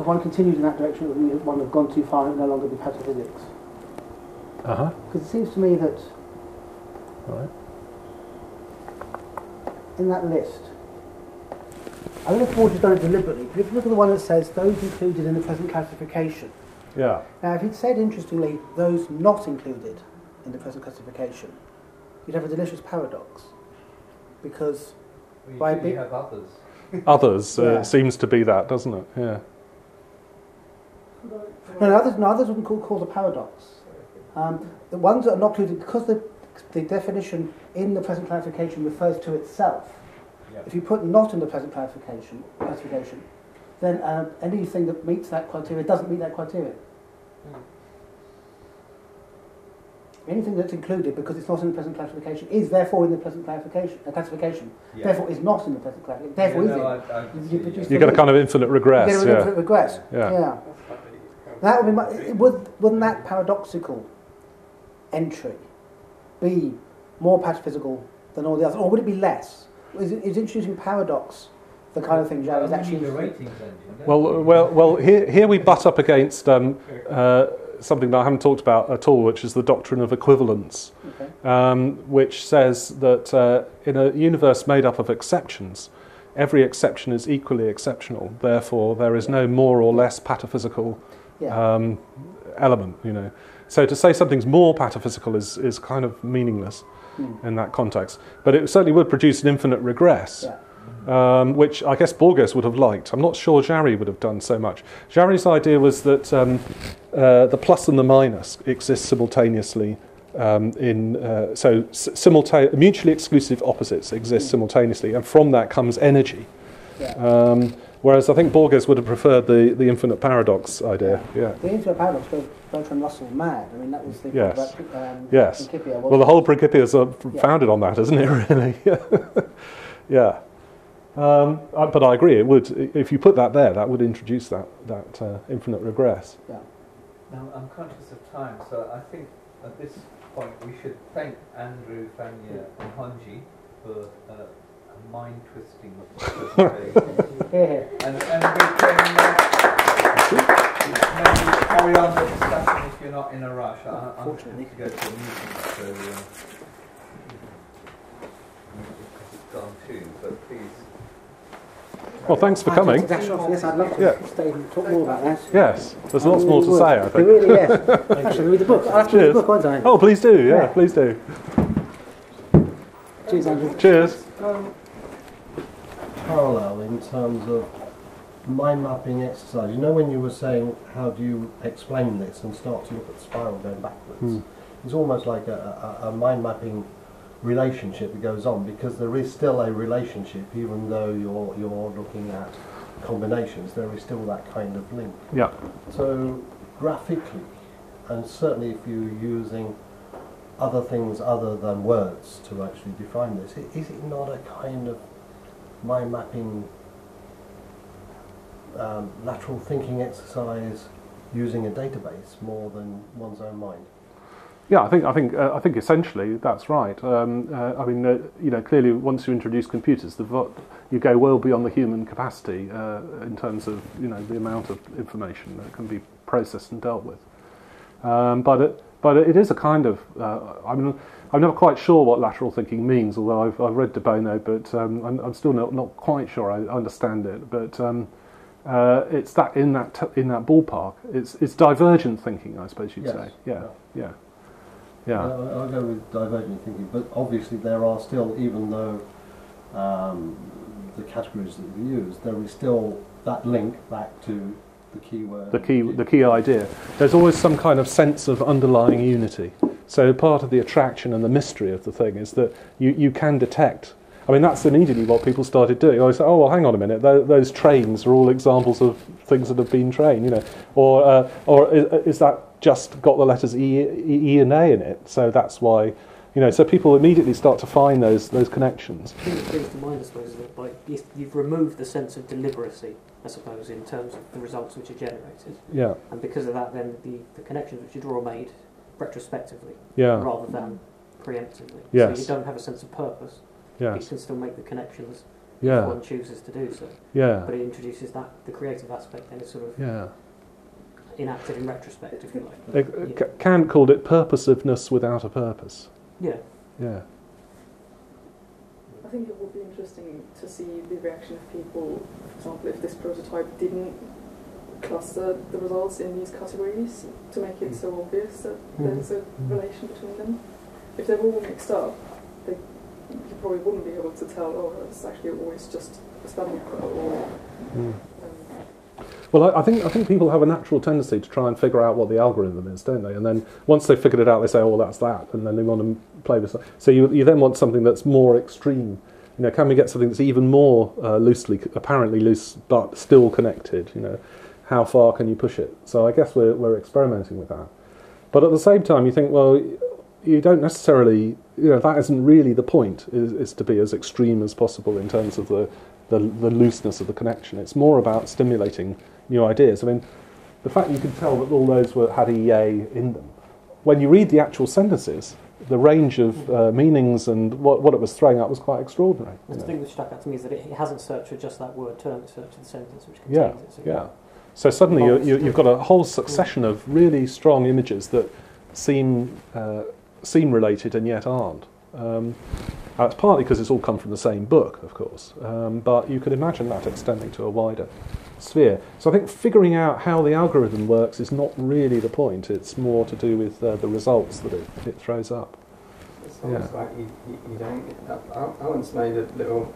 if one continues in that direction, it would one have gone too far and no longer be pataphysics. Uh huh. Because it seems to me that all right. in that list, I don't know if Borgia's done it deliberately, but if you look at the one that says those included in the present classification. Yeah. Now, if he'd said, interestingly, those not included in the present classification, you'd have a delicious paradox. Because well, you by being have others. Others, uh, yeah. Seems to be that, doesn't it? Yeah. No, no, others, no, others wouldn't call, call the paradox. Um, the ones that are not included, because the, the definition in the present classification refers to itself. If you put not in the present classification, classification then uh, anything that meets that criteria doesn't meet that criteria. Mm. Anything that's included because it's not in the present classification is therefore in the present classification. Uh, classification. Yeah. Therefore is not in the present classification. Therefore yeah, no, is it? I, I, you, you, you get a kind of infinite regress. You get an yeah. infinite regress. Yeah. yeah. yeah. That would be my, it would, wouldn't that paradoxical entry be more pataphysical than all the others, or would it be less? Is, is introducing paradox the kind of thing Joe is actually rating? Well, well, well. Here, here we butt up against um, uh, something that I haven't talked about at all, which is the doctrine of equivalence, okay. um, which says that uh, in a universe made up of exceptions, every exception is equally exceptional. Therefore, there is yeah. no more or less pataphysical yeah. um, element. You know, so to say something's more pataphysical is is kind of meaningless. Mm. In that context, but it certainly would produce an infinite regress, yeah. mm. um, which I guess Borges would have liked. I'm not sure Jarry would have done so much. Jarry's idea was that um, uh, the plus and the minus exist simultaneously um, in uh, so simultaneous mutually exclusive opposites exist mm. simultaneously, and from that comes energy. Yeah. Um, whereas I think Borges would have preferred the the infinite paradox idea. Yeah, yeah. The infinite paradox. Bertrand Russell mad. I mean, that was the yes. um, yes. Principia. Well, the whole Principia is uh, yeah. founded on that, isn't it? Really? yeah. Um, I, but I agree. It would, if you put that there, that would introduce that that uh, infinite regress. Yeah. Now I'm conscious of time, so I think at this point we should thank Andrew, Vanya, and Honji for uh, a mind twisting presentation. and, and we can, uh, maybe carry on the discussion if you're not in a rush. I, I'm Fortunately. going to go to a meeting, so it's gone too, but please. Well, thanks for coming. Yes, I'd love to yeah. stay and talk more about that. Yes, there's lots really more to would. say, I think. Really, yes. Actually, read the book. I'll have to read the book, won't I? Oh, please do, yeah, yeah. please do. Cheers, Andrew. Cheers. Um, parallel in terms of mind mapping exercise. You know, when you were saying how do you explain this and start to look at the spiral going backwards, mm. It's almost like a, a, a mind mapping relationship that goes on, because there is still a relationship, even though you're you're looking at combinations. There is still that kind of link. Yeah. So graphically, and certainly if you're using other things other than words to actually define this, is it not a kind of mind mapping, um, lateral thinking exercise using a database more than one's own mind? Yeah, I think I think uh, I think essentially that's right. Um, uh, I mean, uh, you know, clearly once you introduce computers, the vo you go well beyond the human capacity uh, in terms of, you know, the amount of information that can be processed and dealt with. Um, but it, but it is a kind of uh, I mean, I'm never quite sure what lateral thinking means, although I've, I've read De Bono, but um, I'm, I'm still not not quite sure I understand it. But um, uh, it's that in that t in that ballpark. It's it's divergent thinking, I suppose you'd yes. say. Yeah, yeah. yeah. Yeah, uh, I'll go with divergent thinking, but obviously there are still, even though um, the categories that we use, there is still that link back to the key word. The key, the key idea. There's always some kind of sense of underlying unity. So part of the attraction and the mystery of the thing is that you, you can detect. I mean, that's immediately what people started doing. I said, oh, well, hang on a minute, those, those trains are all examples of things that have been trained, you know. Or, uh, or is, is that just got the letters E, E, E and A in it, so that's why, you know, so people immediately start to find those those connections. It brings to mind, I suppose, that by, you've removed the sense of deliberacy, I suppose, in terms of the results which are generated. Yeah. And because of that, then the, the connections which you draw are made retrospectively, yeah. rather than preemptively. Yes. So you don't have a sense of purpose. Yes. You can still make the connections yeah. if one chooses to do so. Yeah. But it introduces that, the creative aspect, then it's sort of... Yeah. Inactive in retrospect, if you like. Yeah. Kant called it purposiveness without a purpose. Yeah. Yeah. I think it would be interesting to see the reaction of people, for example, if this prototype didn't cluster the results in these categories to make it so obvious that mm. there's a mm. relation between them. If they're all mixed up, they, you probably wouldn't be able to tell, oh, it's actually always just a spelling error or... Mm. Well, I think I think people have a natural tendency to try and figure out what the algorithm is, don't they? And then once they've figured it out, they say, "Oh, well, that's that," and then they want to play with it. So you you then want something that's more extreme. You know, can we get something that's even more uh, loosely, apparently loose, but still connected? You know, how far can you push it? So I guess we're we're experimenting with that. But at the same time, you think, well, you don't necessarily, you know, that isn't really the point. Is, is to be as extreme as possible in terms of the. The, the looseness of the connection. It's more about stimulating new ideas. I mean, the fact you could tell that all those were, had E A in them. When you read the actual sentences, the range of uh, meanings and what, what it was throwing up was quite extraordinary. The thing that struck out to me is that it, it hasn't searched for just that word term, it searched for the sentence which contains yeah, it. So yeah. So suddenly you, you, you've got a whole succession of really strong images that seem, uh, seem related and yet aren't. Um, That's partly because it's all come from the same book, of course, um, but you could imagine that extending to a wider sphere. So I think figuring out how the algorithm works is not really the point. It's more to do with uh, the results that it, it throws up. It's almost yeah. like you, you, you don't... I, I once made a little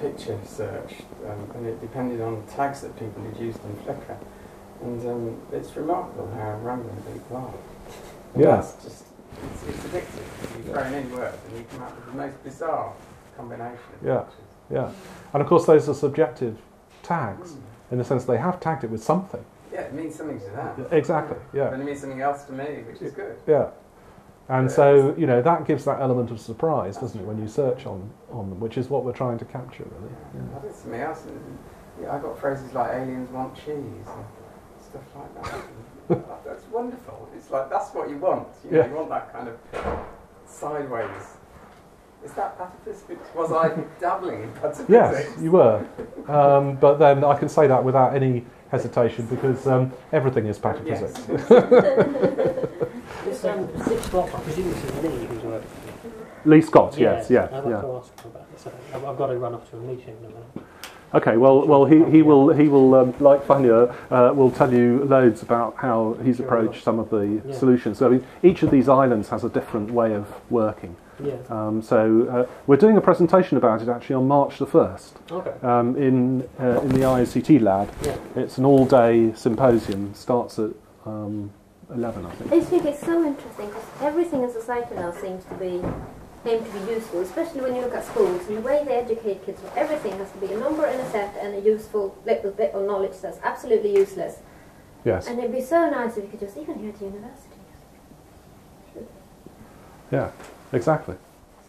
picture search, um, and it depended on tags that people had used on Flickr. And um, it's remarkable how random people are. Yes. Yeah. It's, it's addictive. You throw in words and you come up with the most bizarre combination. Yeah, yeah. And of course those are subjective tags, mm. in the sense they have tagged it with something. Yeah, it means something to them. Exactly, yeah. But it means something else to me, which is good. Yeah. And yeah, so, you know, that gives that element of surprise, doesn't it, when you search on, on them, which is what we're trying to capture, really. Yeah. Yeah. I did something else. And, yeah, I got phrases like aliens want cheese and stuff like that. That's wonderful. It's like, that's what you want. You know, yeah. you want that kind of sideways. Is that pataphysics? Was I dabbling in pataphysics? Yes, you were. Um, but then I can say that without any hesitation, because um, everything is pataphysics. Yes. um, Scott, I presume this is Lee who's working. Lee Scott, yes, yeah. yeah I'd like yeah. to ask him about this. I've, I've got to run off to a meeting in a minute. Okay, well, well, he, he will he will um, like Fania uh, will tell you loads about how he's approached some of the yeah. solutions. So I mean, each of these islands has a different way of working. Yeah. Um, so uh, we're doing a presentation about it actually on March the first. Okay. Um, in uh, in the I O C T lab. Yeah. It's an all-day symposium. Starts at um, eleven, I think. I think it's so interesting because everything in society now seems to be aimed to be useful, especially when you look at schools and the way they educate kids. Everything has to be a number and a set and a useful little bit of knowledge that's absolutely useless. Yes. And it'd be so nice if you could just even hear to university. Yeah, exactly.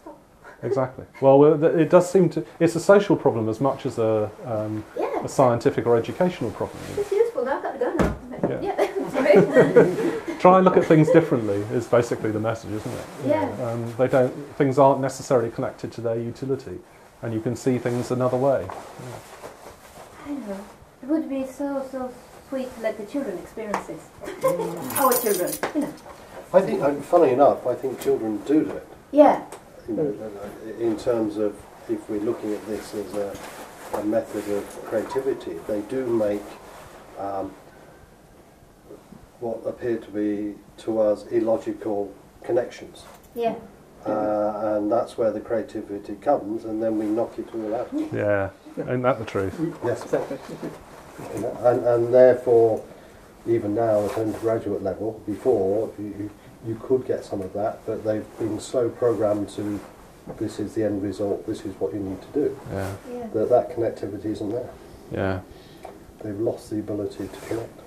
Stop. Exactly. Well, it does seem to, it's a social problem as much as a, um, yeah. a scientific or educational problem. It's useful, now I've got to go now. Yeah. Yeah. Try and look at things differently is basically the message, isn't it? You yeah. know, um, they don't, things aren't necessarily connected to their utility, and you can see things another way. Yeah. I know. It would be so, so sweet to let the children experience this. Mm. Our children, you know. I think, um, funny enough, I think children do that. Yeah. You know, in terms of, if we're looking at this as a, a method of creativity, they do make um, what appear to be, to us, illogical connections. Yeah. Uh, and that's where the creativity comes, and then we knock it all out. Yeah. Ain't that the truth? Yes. and, and therefore, even now at undergraduate level, before you, you could get some of that, but they've been so programmed to, this is the end result, this is what you need to do, yeah. Yeah. that that connectivity isn't there. Yeah, they've lost the ability to connect.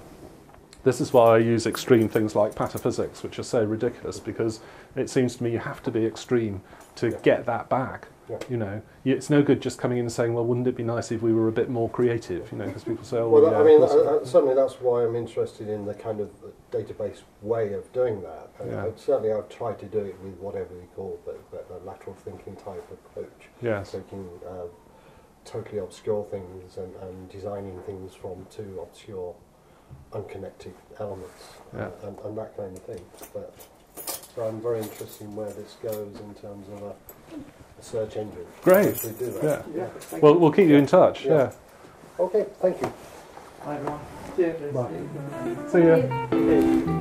This is why I use extreme things like pataphysics, which are so ridiculous, because it seems to me you have to be extreme to yeah. get that back. Yeah. You know, it's no good just coming in and saying, well, wouldn't it be nice if we were a bit more creative? You know, because people say, oh, well, well yeah, I mean, that, that, certainly that's why I'm interested in the kind of database way of doing that. And yeah. certainly I've tried to do it with whatever we call the, the lateral thinking type approach. Yes. Taking uh, totally obscure things and, and designing things from two obscure, unconnected elements yeah. uh, and, and that kind of thing. But, so I'm very interested in where this goes in terms of a search engine. Great. We do that. Yeah. Yeah. Well, we'll keep you in touch. Yeah. yeah. Okay. Thank you. Bye. Bye. See you.